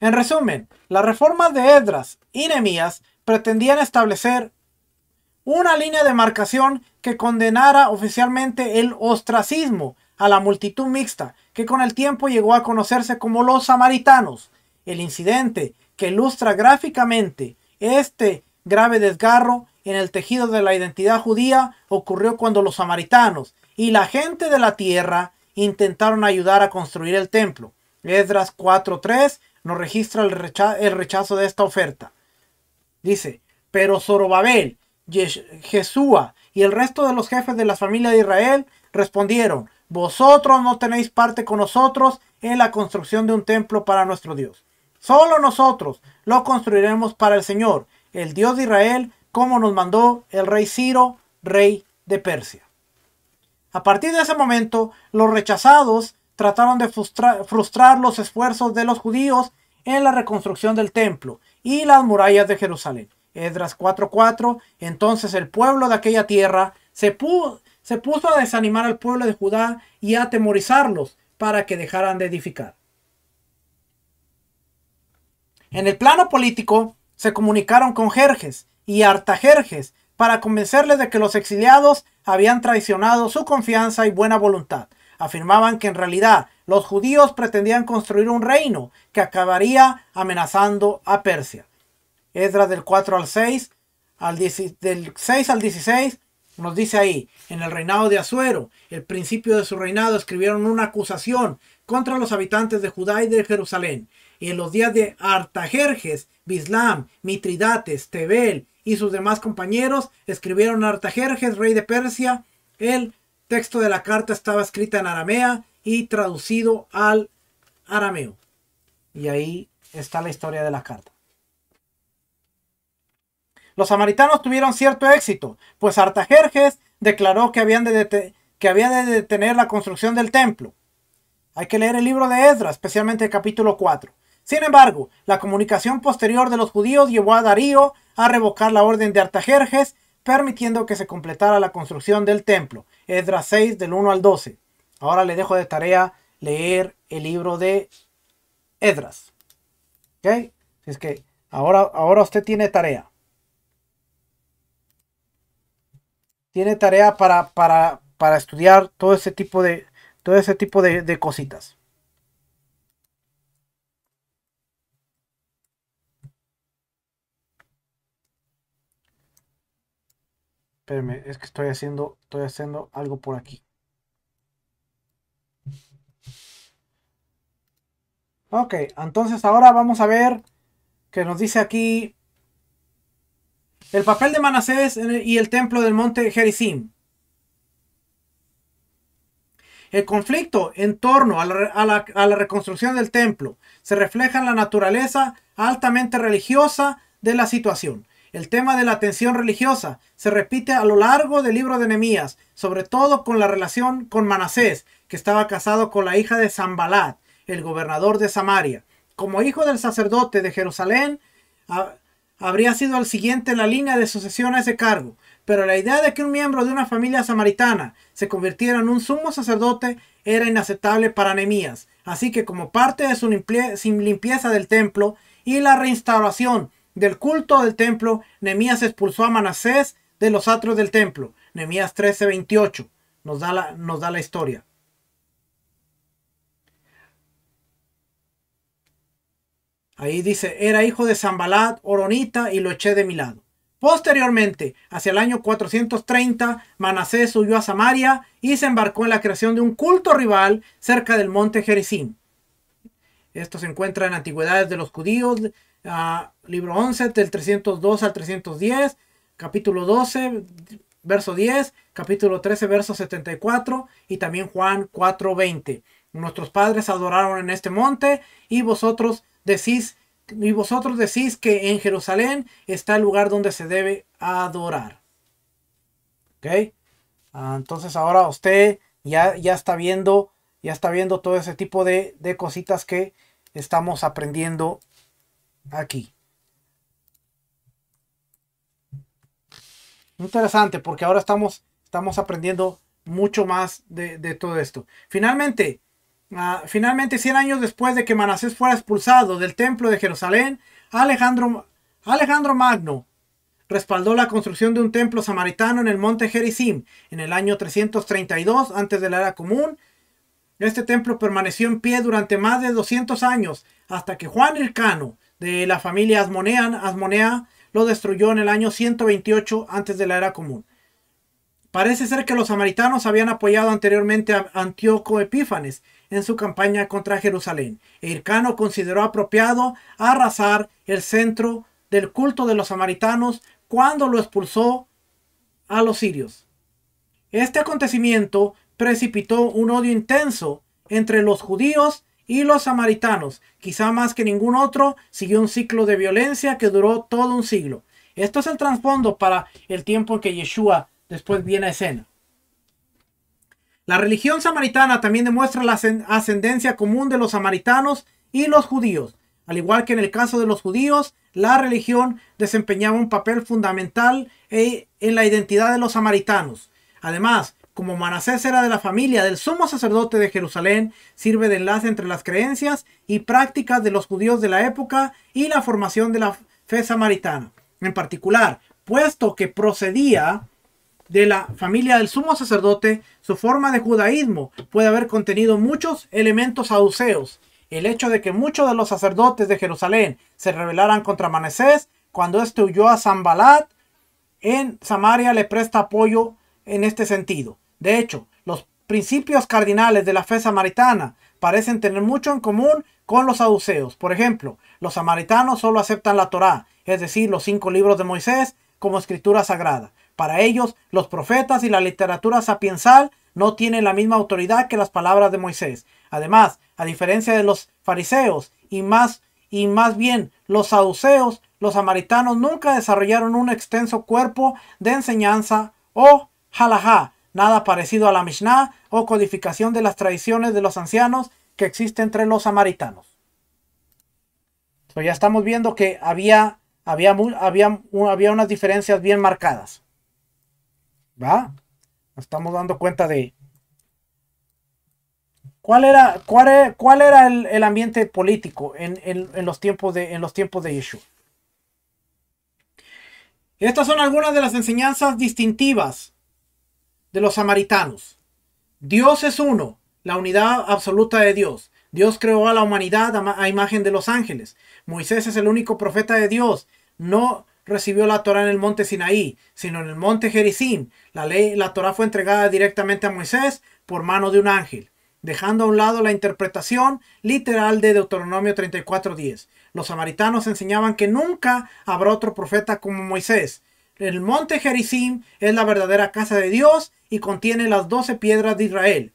En resumen, las reformas de Esdras y Nehemías pretendían establecer una línea de marcación que condenara oficialmente el ostracismo a la multitud mixta, que con el tiempo llegó a conocerse como los samaritanos. El incidente que ilustra gráficamente este grave desgarro en el tejido de la identidad judía ocurrió cuando los samaritanos y la gente de la tierra intentaron ayudar a construir el templo. Esdras cuatro tres nos registra el rechazo, el rechazo de esta oferta. Dice, pero Zorobabel, Yeshua y el resto de los jefes de la familia de Israel respondieron, vosotros no tenéis parte con nosotros en la construcción de un templo para nuestro Dios. Solo nosotros lo construiremos para el Señor, el Dios de Israel, como nos mandó el rey Ciro, rey de Persia. A partir de ese momento, los rechazados trataron de frustrar, frustrar los esfuerzos de los judíos en la reconstrucción del templo y las murallas de Jerusalén. Esdras cuatro cuatro, entonces el pueblo de aquella tierra se, pu se puso a desanimar al pueblo de Judá y a atemorizarlos para que dejaran de edificar. En el plano político se comunicaron con Jerjes y Artajerjes para convencerles de que los exiliados habían traicionado su confianza y buena voluntad. Afirmaban que en realidad los judíos pretendían construir un reino que acabaría amenazando a Persia. Esdras del cuatro al seis, al del seis al dieciséis, nos dice ahí, en el reinado de Asuero, el principio de su reinado, escribieron una acusación contra los habitantes de Judá y de Jerusalén. Y en los días de Artajerjes, Bislam, Mitridates, Tebel y sus demás compañeros, escribieron a Artajerjes, rey de Persia. El texto de la carta estaba escrita en aramea y traducido al arameo. Y ahí está la historia de la carta. Los samaritanos tuvieron cierto éxito, pues Artajerjes declaró que habían de, que había de detener la construcción del templo. Hay que leer el libro de Esdras, especialmente el capítulo cuatro. Sin embargo, la comunicación posterior de los judíos llevó a Darío a revocar la orden de Artajerjes, permitiendo que se completara la construcción del templo. Esdras seis del uno al doce. Ahora le dejo de tarea leer el libro de Esdras. ¿Okay? Así es que ahora, ahora usted tiene tarea. Tiene tarea para, para, para estudiar todo ese tipo de, todo ese tipo de, de cositas. Espérenme, es que estoy haciendo, estoy haciendo algo por aquí. Ok, entonces ahora vamos a ver que nos dice aquí el papel de Manasés y el templo del monte Gerizim. El conflicto en torno a la, a la, a la reconstrucción del templo se refleja en la naturaleza altamente religiosa de la situación. El tema de la tensión religiosa se repite a lo largo del libro de Nehemías, sobre todo con la relación con Manasés, que estaba casado con la hija de Sanbalat, el gobernador de Samaria. Como hijo del sacerdote de Jerusalén, a, habría sido el siguiente en la línea de sucesión a ese cargo, pero la idea de que un miembro de una familia samaritana se convirtiera en un sumo sacerdote era inaceptable para Nehemías. Así que como parte de su limpieza del templo y la reinstauración del culto del templo, Nehemías expulsó a Manasés de los atrios del templo. Nehemías trece veintiocho nos da la, nos da la historia. Ahí dice, era hijo de Sanbalat, Oronita, y lo eché de mi lado. Posteriormente, hacia el año cuatrocientos treinta, Manasés huyó a Samaria y se embarcó en la creación de un culto rival cerca del monte Gerizim. Esto se encuentra en Antigüedades de los Judíos, Uh, libro once, del trescientos dos al trescientos diez, capítulo doce, verso diez, capítulo trece, verso setenta y cuatro, y también Juan cuatro veinte. Nuestros padres adoraron en este monte, y vosotros decís, y vosotros decís que en Jerusalén está el lugar donde se debe adorar. ¿Ok? Uh, entonces ahora usted ya, ya está viendo, ya está viendo todo ese tipo de, de cositas que estamos aprendiendo aquí. Interesante, porque ahora estamos, estamos aprendiendo mucho más de, de todo esto. Finalmente, uh, finalmente cien años después de que Manasés fuera expulsado del templo de Jerusalén, Alejandro, Alejandro Magno respaldó la construcción de un templo samaritano en el monte Gerizim en el año trescientos treinta y dos antes de la era común. Este templo permaneció en pie durante más de doscientos años hasta que Juan Hircano, de la familia Asmonea, Asmonea lo destruyó en el año ciento veintiocho antes de la era común. Parece ser que los samaritanos habían apoyado anteriormente a Antíoco Epífanes en su campaña contra Jerusalén. E Hircano consideró apropiado arrasar el centro del culto de los samaritanos cuando lo expulsó a los sirios. Este acontecimiento precipitó un odio intenso entre los judíos y los samaritanos, quizá más que ningún otro, siguió un ciclo de violencia que duró todo un siglo. Esto es el trasfondo para el tiempo en que Yeshua después viene a escena. La religión samaritana también demuestra la ascendencia común de los samaritanos y los judíos. Al igual que en el caso de los judíos, la religión desempeñaba un papel fundamental en la identidad de los samaritanos. Además, como Manasés era de la familia del sumo sacerdote de Jerusalén, sirve de enlace entre las creencias y prácticas de los judíos de la época y la formación de la fe samaritana. En particular, puesto que procedía de la familia del sumo sacerdote, su forma de judaísmo puede haber contenido muchos elementos saduceos. El hecho de que muchos de los sacerdotes de Jerusalén se rebelaran contra Manasés cuando éste huyó a Sanbalat en Samaria le presta apoyo en este sentido. De hecho, los principios cardinales de la fe samaritana parecen tener mucho en común con los saduceos. Por ejemplo, los samaritanos solo aceptan la Torá, es decir, los cinco libros de Moisés, como escritura sagrada. Para ellos, los profetas y la literatura sapiensal no tienen la misma autoridad que las palabras de Moisés. Además, a diferencia de los fariseos y más, y más bien los saduceos, los samaritanos nunca desarrollaron un extenso cuerpo de enseñanza o halajá, nada parecido a la Mishnah o codificación de las tradiciones de los ancianos que existe entre los samaritanos. So, ya estamos viendo que había, había, había, había unas diferencias bien marcadas. ¿Va? Nos estamos dando cuenta de cuál era, cuál era, cuál era el, el ambiente político en, en, en, los tiempos de, en los tiempos de Yeshua. Estas son algunas de las enseñanzas distintivas de los samaritanos. Dios es uno, la unidad absoluta de Dios. Dios creó a la humanidad a imagen de los ángeles. Moisés es el único profeta de Dios. No recibió la Torá en el monte Sinaí, sino en el monte Gerizim. La ley, la Torá fue entregada directamente a Moisés por mano de un ángel, dejando a un lado la interpretación literal de Deuteronomio treinta y cuatro diez. Los samaritanos enseñaban que nunca habrá otro profeta como Moisés. El monte Gerizim es la verdadera casa de Dios y contiene las doce piedras de Israel,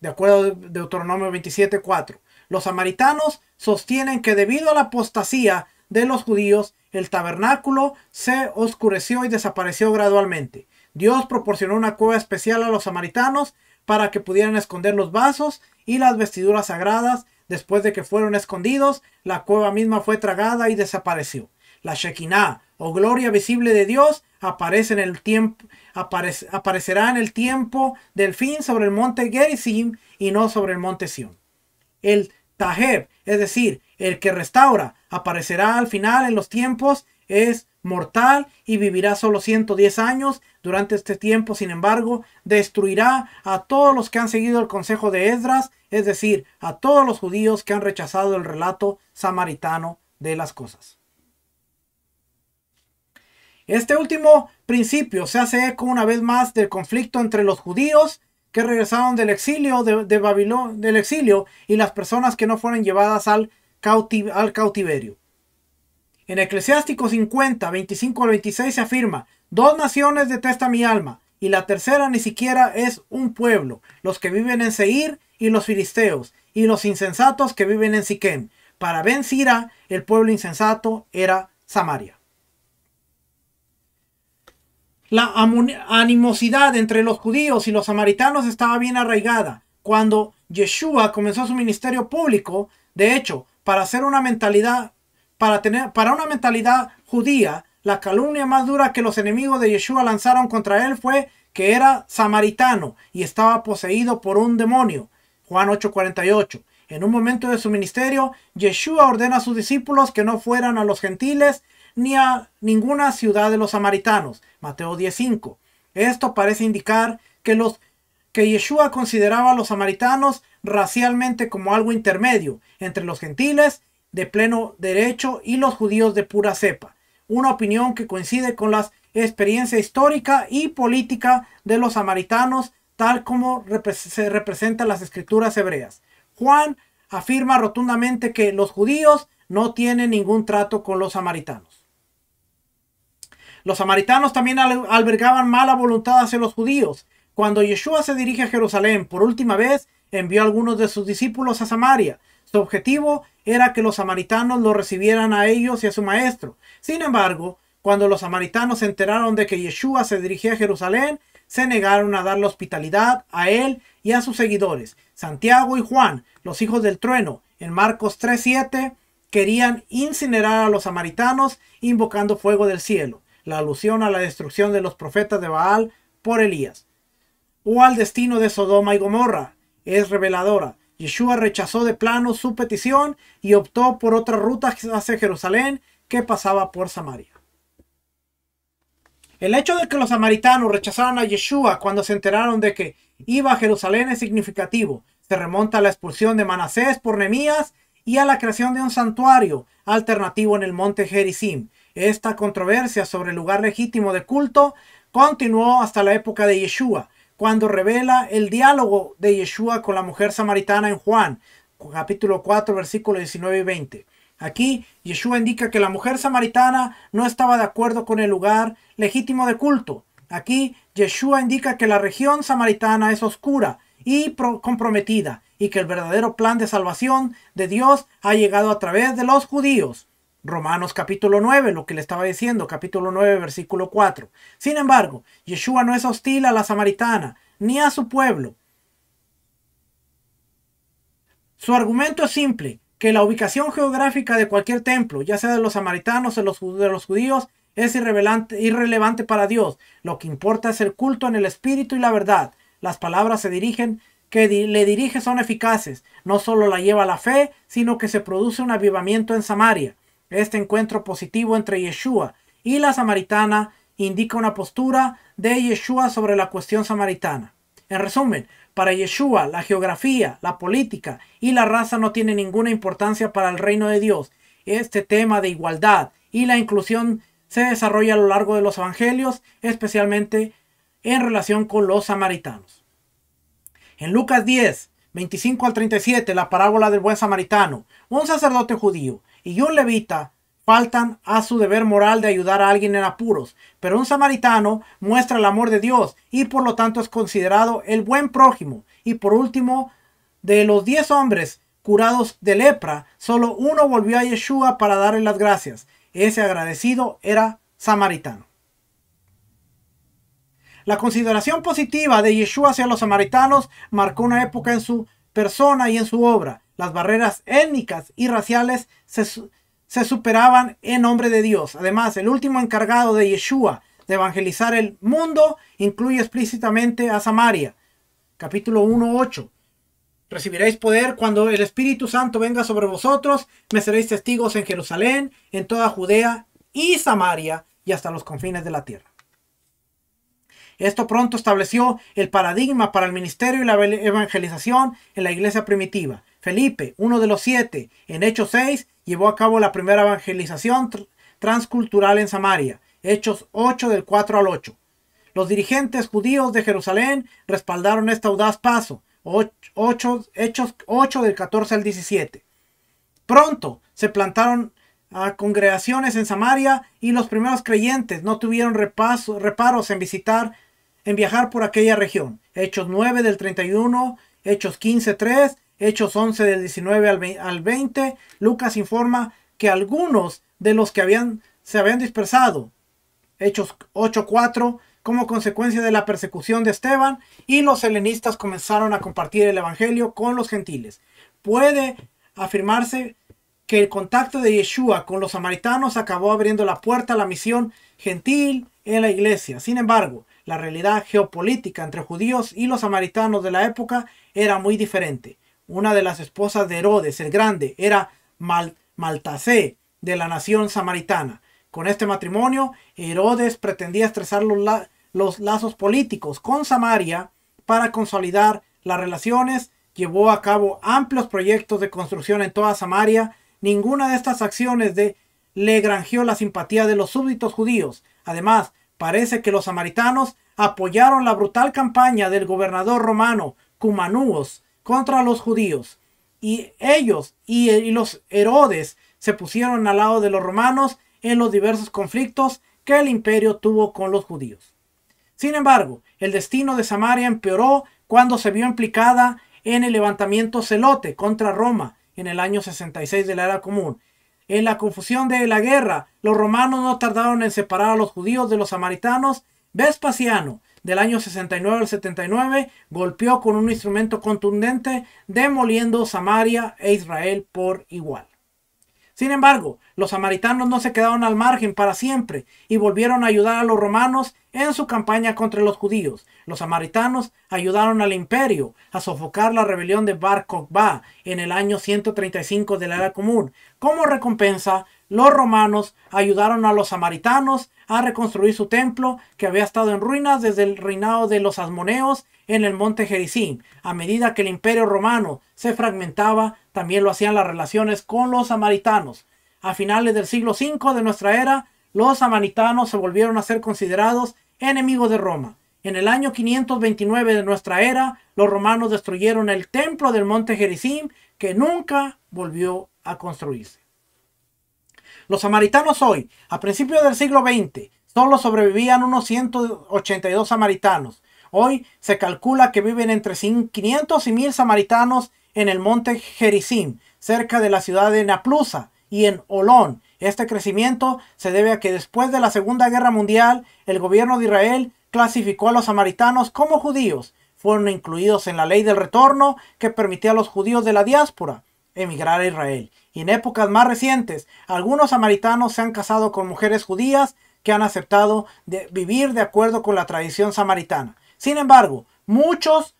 de acuerdo a Deuteronomio veintisiete cuatro. Los samaritanos sostienen que debido a la apostasía de los judíos, el tabernáculo se oscureció y desapareció gradualmente. Dios proporcionó una cueva especial a los samaritanos para que pudieran esconder los vasos y las vestiduras sagradas. Después de que fueron escondidos, la cueva misma fue tragada y desapareció. La Shekinah, o gloria visible de Dios, aparece en el tiempo, aparece, aparecerá en el tiempo del fin sobre el monte Gerizim y no sobre el monte Sión. El Taheb, es decir, el que restaura, aparecerá al final en los tiempos, es mortal y vivirá solo ciento diez años. Durante este tiempo, sin embargo, destruirá a todos los que han seguido el consejo de Esdras, es decir, a todos los judíos que han rechazado el relato samaritano de las cosas. Este último principio se hace eco una vez más del conflicto entre los judíos que regresaron del exilio, de, de Babilonia, del exilio y las personas que no fueron llevadas al, cautiv al cautiverio. En Eclesiástico cincuenta, veinticinco al veintiséis se afirma: dos naciones detesta mi alma, y la tercera ni siquiera es un pueblo, los que viven en Seir y los filisteos, y los insensatos que viven en Siquem. Para Ben Sira, el pueblo insensato era Samaria. La animosidad entre los judíos y los samaritanos estaba bien arraigada cuando Yeshua comenzó su ministerio público. De hecho, para hacer una mentalidad Para, tener, para una mentalidad judía, la calumnia más dura que los enemigos de Yeshua lanzaron contra él fue que era samaritano y estaba poseído por un demonio. Juan ocho cuarenta y ocho. En un momento de su ministerio, Yeshua ordena a sus discípulos que no fueran a los gentiles ni a ninguna ciudad de los samaritanos. Mateo diez cinco. Esto parece indicar que, los, que Yeshua consideraba a los samaritanos racialmente como algo intermedio entre los gentiles de pleno derecho y los judíos de pura cepa, una opinión que coincide con la experiencia histórica y política de los samaritanos, tal como se representan las escrituras hebreas. Juan afirma rotundamente que los judíos no tienen ningún trato con los samaritanos. Los samaritanos también albergaban mala voluntad hacia los judíos. Cuando Yeshua se dirige a Jerusalén por última vez, envió a algunos de sus discípulos a Samaria. Su objetivo era que los samaritanos lo recibieran a ellos y a su maestro. Sin embargo, cuando los samaritanos se enteraron de que Yeshua se dirigía a Jerusalén, se negaron a dar la hospitalidad a él y a sus seguidores. Santiago y Juan, los hijos del trueno, en Marcos tres siete, querían incinerar a los samaritanos invocando fuego del cielo, la alusión a la destrucción de los profetas de Baal por Elías, o al destino de Sodoma y Gomorra. Es reveladora. Yeshua rechazó de plano su petición y optó por otra ruta hacia Jerusalén que pasaba por Samaria. El hecho de que los samaritanos rechazaron a Yeshua cuando se enteraron de que iba a Jerusalén es significativo. Se remonta a la expulsión de Manasés por Nehemías y a la creación de un santuario alternativo en el monte Gerizim. Esta controversia sobre el lugar legítimo de culto continuó hasta la época de Yeshua, cuando revela el diálogo de Yeshua con la mujer samaritana en Juan, capítulo cuatro, versículos diecinueve y veinte. Aquí, Yeshua indica que la mujer samaritana no estaba de acuerdo con el lugar legítimo de culto. Aquí, Yeshua indica que la región samaritana es oscura y comprometida, y que el verdadero plan de salvación de Dios ha llegado a través de los judíos. Romanos capítulo nueve, lo que le estaba diciendo, capítulo nueve, versículo cuatro. Sin embargo, Yeshua no es hostil a la samaritana, ni a su pueblo. Su argumento es simple, que la ubicación geográfica de cualquier templo, ya sea de los samaritanos o de los judíos, es irrelevante para Dios. Lo que importa es el culto en el espíritu y la verdad. Las palabras se dirigen que le dirige son eficaces. No solo la lleva a la fe, sino que se produce un avivamiento en Samaria. Este encuentro positivo entre Yeshua y la samaritana indica una postura de Yeshua sobre la cuestión samaritana. En resumen, para Yeshua, la geografía, la política y la raza no tienen ninguna importancia para el reino de Dios. Este tema de igualdad y la inclusión se desarrolla a lo largo de los evangelios, especialmente en relación con los samaritanos. En Lucas diez, veinticinco al treinta y siete, la parábola del buen samaritano. Un sacerdote judío y un levita faltan a su deber moral de ayudar a alguien en apuros, pero un samaritano muestra el amor de Dios y por lo tanto es considerado el buen prójimo. Y por último, de los diez hombres curados de lepra, solo uno volvió a Yeshua para darle las gracias. Ese agradecido era samaritano. La consideración positiva de Yeshua hacia los samaritanos marcó una época en su persona y en su obra. Las barreras étnicas y raciales se, se superaban en nombre de Dios. Además, el último encargado de Yeshua de evangelizar el mundo incluye explícitamente a Samaria. Capítulo uno, ocho. Recibiréis poder cuando el Espíritu Santo venga sobre vosotros. Me seréis testigos en Jerusalén, en toda Judea y Samaria y hasta los confines de la tierra. Esto pronto estableció el paradigma para el ministerio y la evangelización en la iglesia primitiva. Felipe, uno de los siete, en Hechos seis, llevó a cabo la primera evangelización transcultural en Samaria. Hechos ocho, del cuatro al ocho. Los dirigentes judíos de Jerusalén respaldaron este audaz paso. Hechos ocho, del catorce al diecisiete. Pronto se plantaron a congregaciones en Samaria y los primeros creyentes no tuvieron repaso, reparos en visitar en viajar por aquella región. Hechos nueve del treinta y uno, Hechos quince, tres, Hechos once del diecinueve al veinte. Lucas informa que algunos de los que habían, se habían dispersado, Hechos ocho, cuatro, como consecuencia de la persecución de Esteban, y los helenistas comenzaron a compartir el evangelio con los gentiles. Puede afirmarse que el contacto de Yeshua con los samaritanos acabó abriendo la puerta a la misión gentil en la iglesia. Sin embargo, la realidad geopolítica entre judíos y los samaritanos de la época era muy diferente. Una de las esposas de Herodes el Grande era Mal- Maltasé, de la nación samaritana. Con este matrimonio, Herodes pretendía estresar los, la- los lazos políticos con Samaria para consolidar las relaciones. Llevó a cabo amplios proyectos de construcción en toda Samaria. Ninguna de estas acciones de, le granjeó la simpatía de los súbditos judíos. Además, parece que los samaritanos apoyaron la brutal campaña del gobernador romano Cumanúos contra los judíos. Y ellos y, y los Herodes se pusieron al lado de los romanos en los diversos conflictos que el imperio tuvo con los judíos. Sin embargo, el destino de Samaria empeoró cuando se vio implicada en el levantamiento celote contra Roma en el año sesenta y seis de la era común. En la confusión de la guerra, los romanos no tardaron en separar a los judíos de los samaritanos. Vespasiano, del año sesenta y nueve al setenta y nueve, golpeó con un instrumento contundente, demoliendo Samaria e Israel por igual. Sin embargo, los samaritanos no se quedaron al margen para siempre y volvieron a ayudar a los romanos en su campaña contra los judíos. Los samaritanos ayudaron al imperio a sofocar la rebelión de Bar Kokhba en el año ciento treinta y cinco de la era común. Como recompensa, los romanos ayudaron a los samaritanos a reconstruir su templo, que había estado en ruinas desde el reinado de los Asmoneos en el monte Gerizim. A medida que el imperio romano se fragmentaba, también lo hacían las relaciones con los samaritanos. A finales del siglo cinco de nuestra era, los samaritanos se volvieron a ser considerados enemigos de Roma. En el año quinientos veintinueve de nuestra era, los romanos destruyeron el templo del monte Gerizim, que nunca volvió a construirse. Los samaritanos hoy, a principios del siglo veinte, solo sobrevivían unos ciento ochenta y dos samaritanos. Hoy se calcula que viven entre quinientos y mil samaritanos en el monte Gerizim, cerca de la ciudad de Nablus y en Olón. Este crecimiento se debe a que después de la Segunda Guerra Mundial, el gobierno de Israel clasificó a los samaritanos como judíos. Fueron incluidos en la ley del retorno que permitía a los judíos de la diáspora emigrar a Israel. Y en épocas más recientes, algunos samaritanos se han casado con mujeres judías que han aceptado de vivir de acuerdo con la tradición samaritana. Sin embargo, muchos,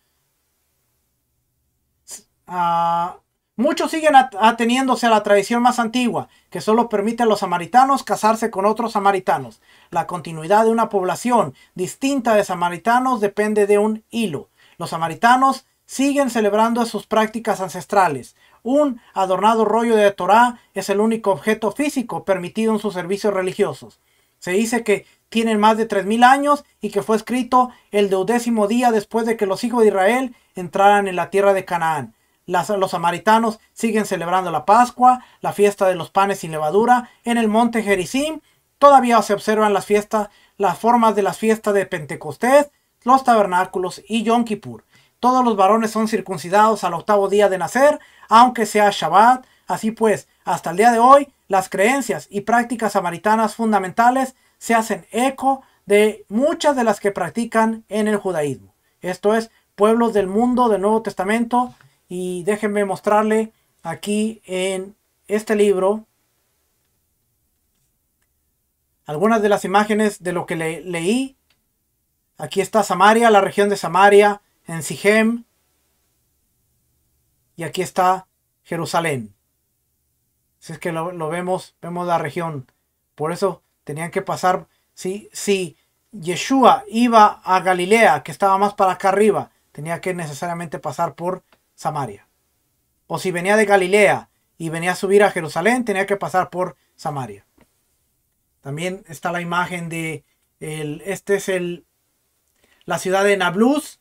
uh, muchos siguen ateniéndose a la tradición más antigua, que solo permite a los samaritanos casarse con otros samaritanos. La continuidad de una población distinta de samaritanos depende de un hilo. Los samaritanos siguen celebrando sus prácticas ancestrales. Un adornado rollo de Torá es el único objeto físico permitido en sus servicios religiosos. Se dice que tienen más de tres mil años y que fue escrito el duodécimo día después de que los hijos de Israel entraran en la tierra de Canaán. Las, los samaritanos siguen celebrando la Pascua, la fiesta de los panes sin levadura. En el monte Gerizim todavía se observan las fiestas, las formas de las fiestas de Pentecostés, los tabernáculos y Yom Kippur. Todos los varones son circuncidados al octavo día de nacer, aunque sea Shabbat. Así pues, hasta el día de hoy, las creencias y prácticas samaritanas fundamentales se hacen eco de muchas de las que practican en el judaísmo. Esto es, pueblos del mundo del Nuevo Testamento. Y déjenme mostrarle aquí en este libro algunas de las imágenes de lo que le, leí. Aquí está Samaria, la región de Samaria, en Sichem. Y aquí está Jerusalén. Si es que lo, lo vemos, vemos la región. Por eso tenían que pasar, si, si Yeshua iba a Galilea, que estaba más para acá arriba, tenía que necesariamente pasar por Samaria. O si venía de Galilea y venía a subir a Jerusalén, tenía que pasar por Samaria. También está la imagen de el, este es el la ciudad de Nablus,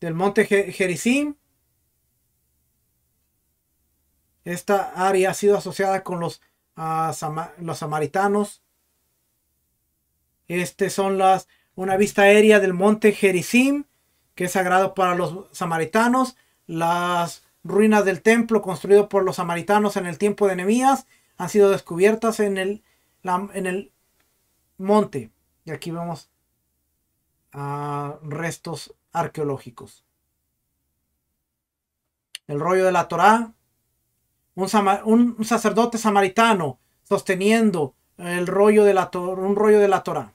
del monte Gerizim. Esta área ha sido asociada con los, uh, sama, los samaritanos. Este son las una vista aérea del monte Gerizim, que es sagrado para los samaritanos. Las ruinas del templo construido por los samaritanos en el tiempo de Nehemías han sido descubiertas en el, la, en el monte. Y aquí vemos uh, restos arqueológicos. El rollo de la Torá. Un, un sacerdote samaritano sosteniendo el rollo de la, un rollo de la Torá.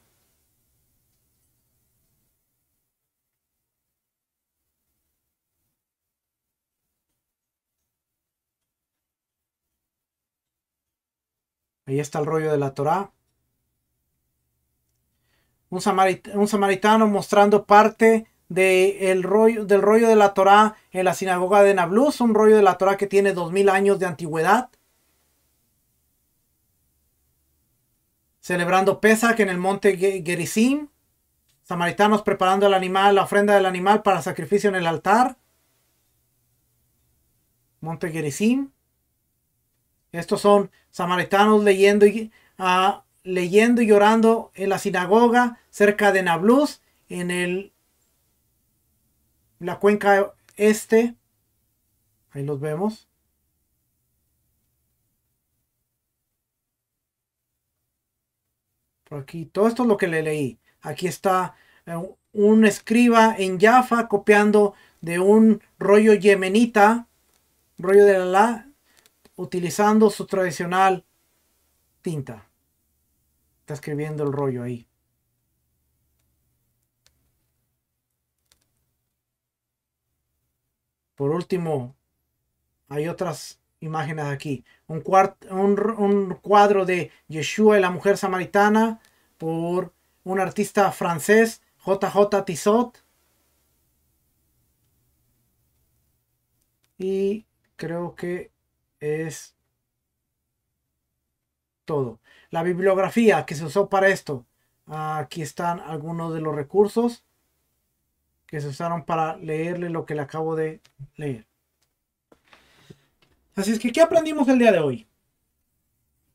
Ahí está el rollo de la Torá. Un, samarit un samaritano mostrando parte de el rollo, del rollo de la Torá en la sinagoga de Nablus. Un rollo de la Torá que tiene dos mil años de antigüedad. Celebrando Pesach en el monte Gerizim. Samaritanos preparando el animal, la ofrenda del animal para sacrificio en el altar. Monte Gerizim. Estos son samaritanos leyendo y, uh, leyendo y orando en la sinagoga cerca de Nablus, en el, la cuenca este. Ahí los vemos. Por aquí, todo esto es lo que le leí. Aquí está uh, un escriba en Jaffa copiando de un rollo yemenita, rollo de la... utilizando su tradicional tinta. Está escribiendo el rollo ahí. Por último, hay otras imágenes aquí. Un, un, un cuadro de Yeshua y la mujer samaritana por un artista francés, J J Tissot. Y creo que es todo. La bibliografía que se usó para esto. Aquí están algunos de los recursos que se usaron para leerle lo que le acabo de leer. Así es que, ¿qué aprendimos el día de hoy?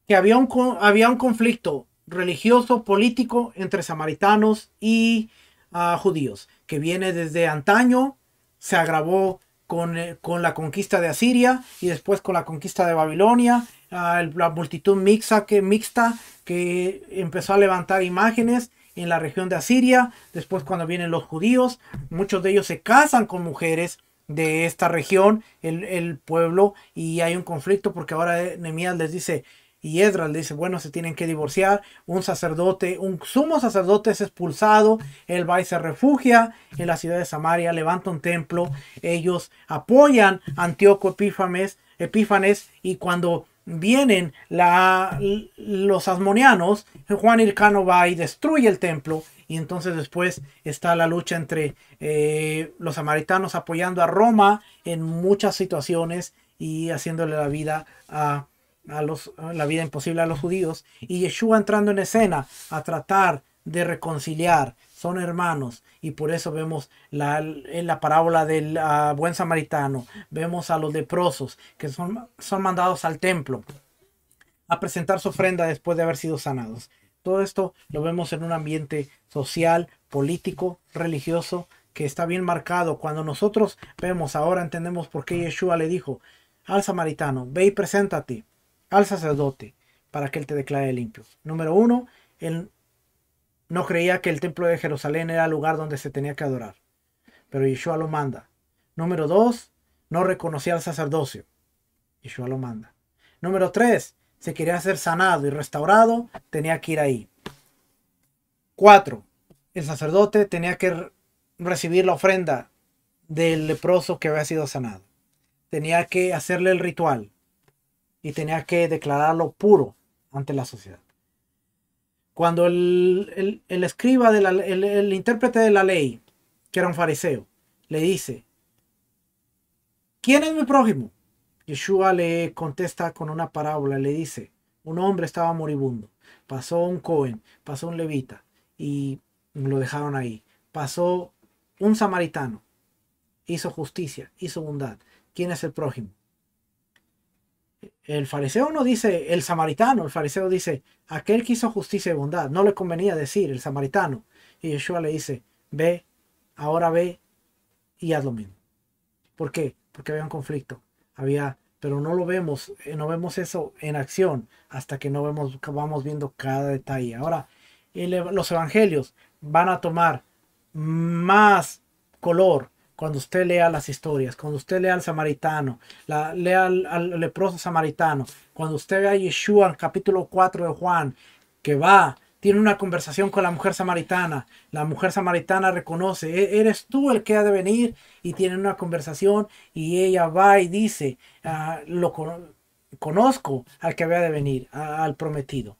Que había un, había un conflicto religioso, político entre samaritanos y uh, judíos, que viene desde antaño, se agravó Con, con la conquista de Asiria y después con la conquista de Babilonia, uh, la multitud mixta que, mixta que empezó a levantar imágenes en la región de Asiria. Después, cuando vienen los judíos, muchos de ellos se casan con mujeres de esta región, el, el pueblo, y hay un conflicto porque ahora Nehemías les dice, y Esdras les dice, bueno, se tienen que divorciar. Un sacerdote, un sumo sacerdote es expulsado. Él va y se refugia en la ciudad de Samaria. Levanta un templo. Ellos apoyan a Antíoco Epífanes, Epífanes. Y cuando vienen la, los asmonianos, Juan Hircano va y destruye el templo. Y entonces después está la lucha entre eh, los samaritanos apoyando a Roma en muchas situaciones y haciéndole la vida a a los, a la vida imposible a los judíos, y Yeshua entrando en escena a tratar de reconciliar. Son hermanos, y por eso vemos la, en la parábola del uh, buen samaritano, vemos a los leprosos que son, son mandados al templo a presentar su ofrenda después de haber sido sanados. Todo esto lo vemos en un ambiente social, político, religioso, que está bien marcado. Cuando nosotros vemos, ahora entendemos por qué Yeshua le dijo al samaritano: ve y preséntate al sacerdote para que él te declare limpio. Número uno, el no creía que el templo de Jerusalén era el lugar donde se tenía que adorar, pero Yeshua lo manda. Número dos, no reconocía al sacerdocio. Yeshua lo manda. Número tres, se quería ser sanado y restaurado, tenía que ir ahí. Cuatro, el sacerdote tenía que recibir la ofrenda del leproso que había sido sanado. Tenía que hacerle el ritual y tenía que declararlo puro ante la sociedad. Cuando el, el, el escriba, de la, el, el intérprete de la ley, que era un fariseo, le dice: ¿quién es mi prójimo? Yeshua le contesta con una parábola. Le dice: un hombre estaba moribundo. Pasó un cohen, pasó un levita y lo dejaron ahí. Pasó un samaritano. Hizo justicia, hizo bondad. ¿Quién es el prójimo? El fariseo no dice el samaritano, el fariseo dice aquel que hizo justicia y bondad. No le convenía decir el samaritano. Y Yeshua le dice: ve, ahora ve y haz lo mismo. ¿Por qué? Porque había un conflicto. Había, pero no lo vemos, no vemos eso en acción hasta que no vemos, vamos viendo cada detalle. Ahora, los evangelios van a tomar más color cuando usted lea las historias, cuando usted lea al samaritano, la, lea al, al leproso samaritano, cuando usted vea a Yeshua en capítulo cuatro de Juan, que va, tiene una conversación con la mujer samaritana, la mujer samaritana reconoce: eres tú el que ha de venir, y tienen una conversación, y ella va y dice: ah, lo conozco al que había de venir, a, al prometido.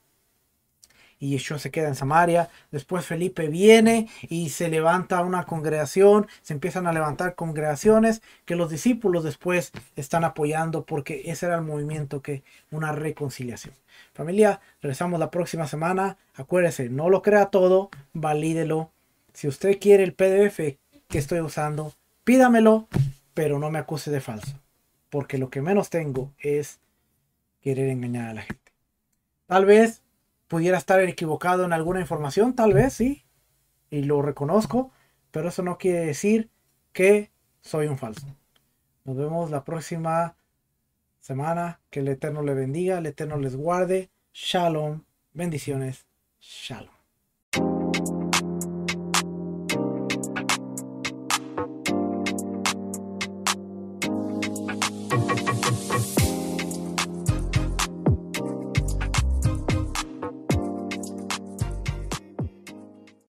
Y Yeshua se queda en Samaria. Después Felipe viene y se levanta una congregación. Se empiezan a levantar congregaciones que los discípulos después están apoyando, porque ese era el movimiento, que una reconciliación. Familia, regresamos la próxima semana. Acuérdese, no lo crea todo, valídelo. Si usted quiere el P D F que estoy usando, pídamelo, pero no me acuse de falso, porque lo que menos tengo es querer engañar a la gente. Tal vez pudiera estar equivocado en alguna información, tal vez sí, y lo reconozco, pero eso no quiere decir que soy un falso. Nos vemos la próxima semana. Que el Eterno le bendiga, el Eterno les guarde. Shalom, bendiciones, shalom.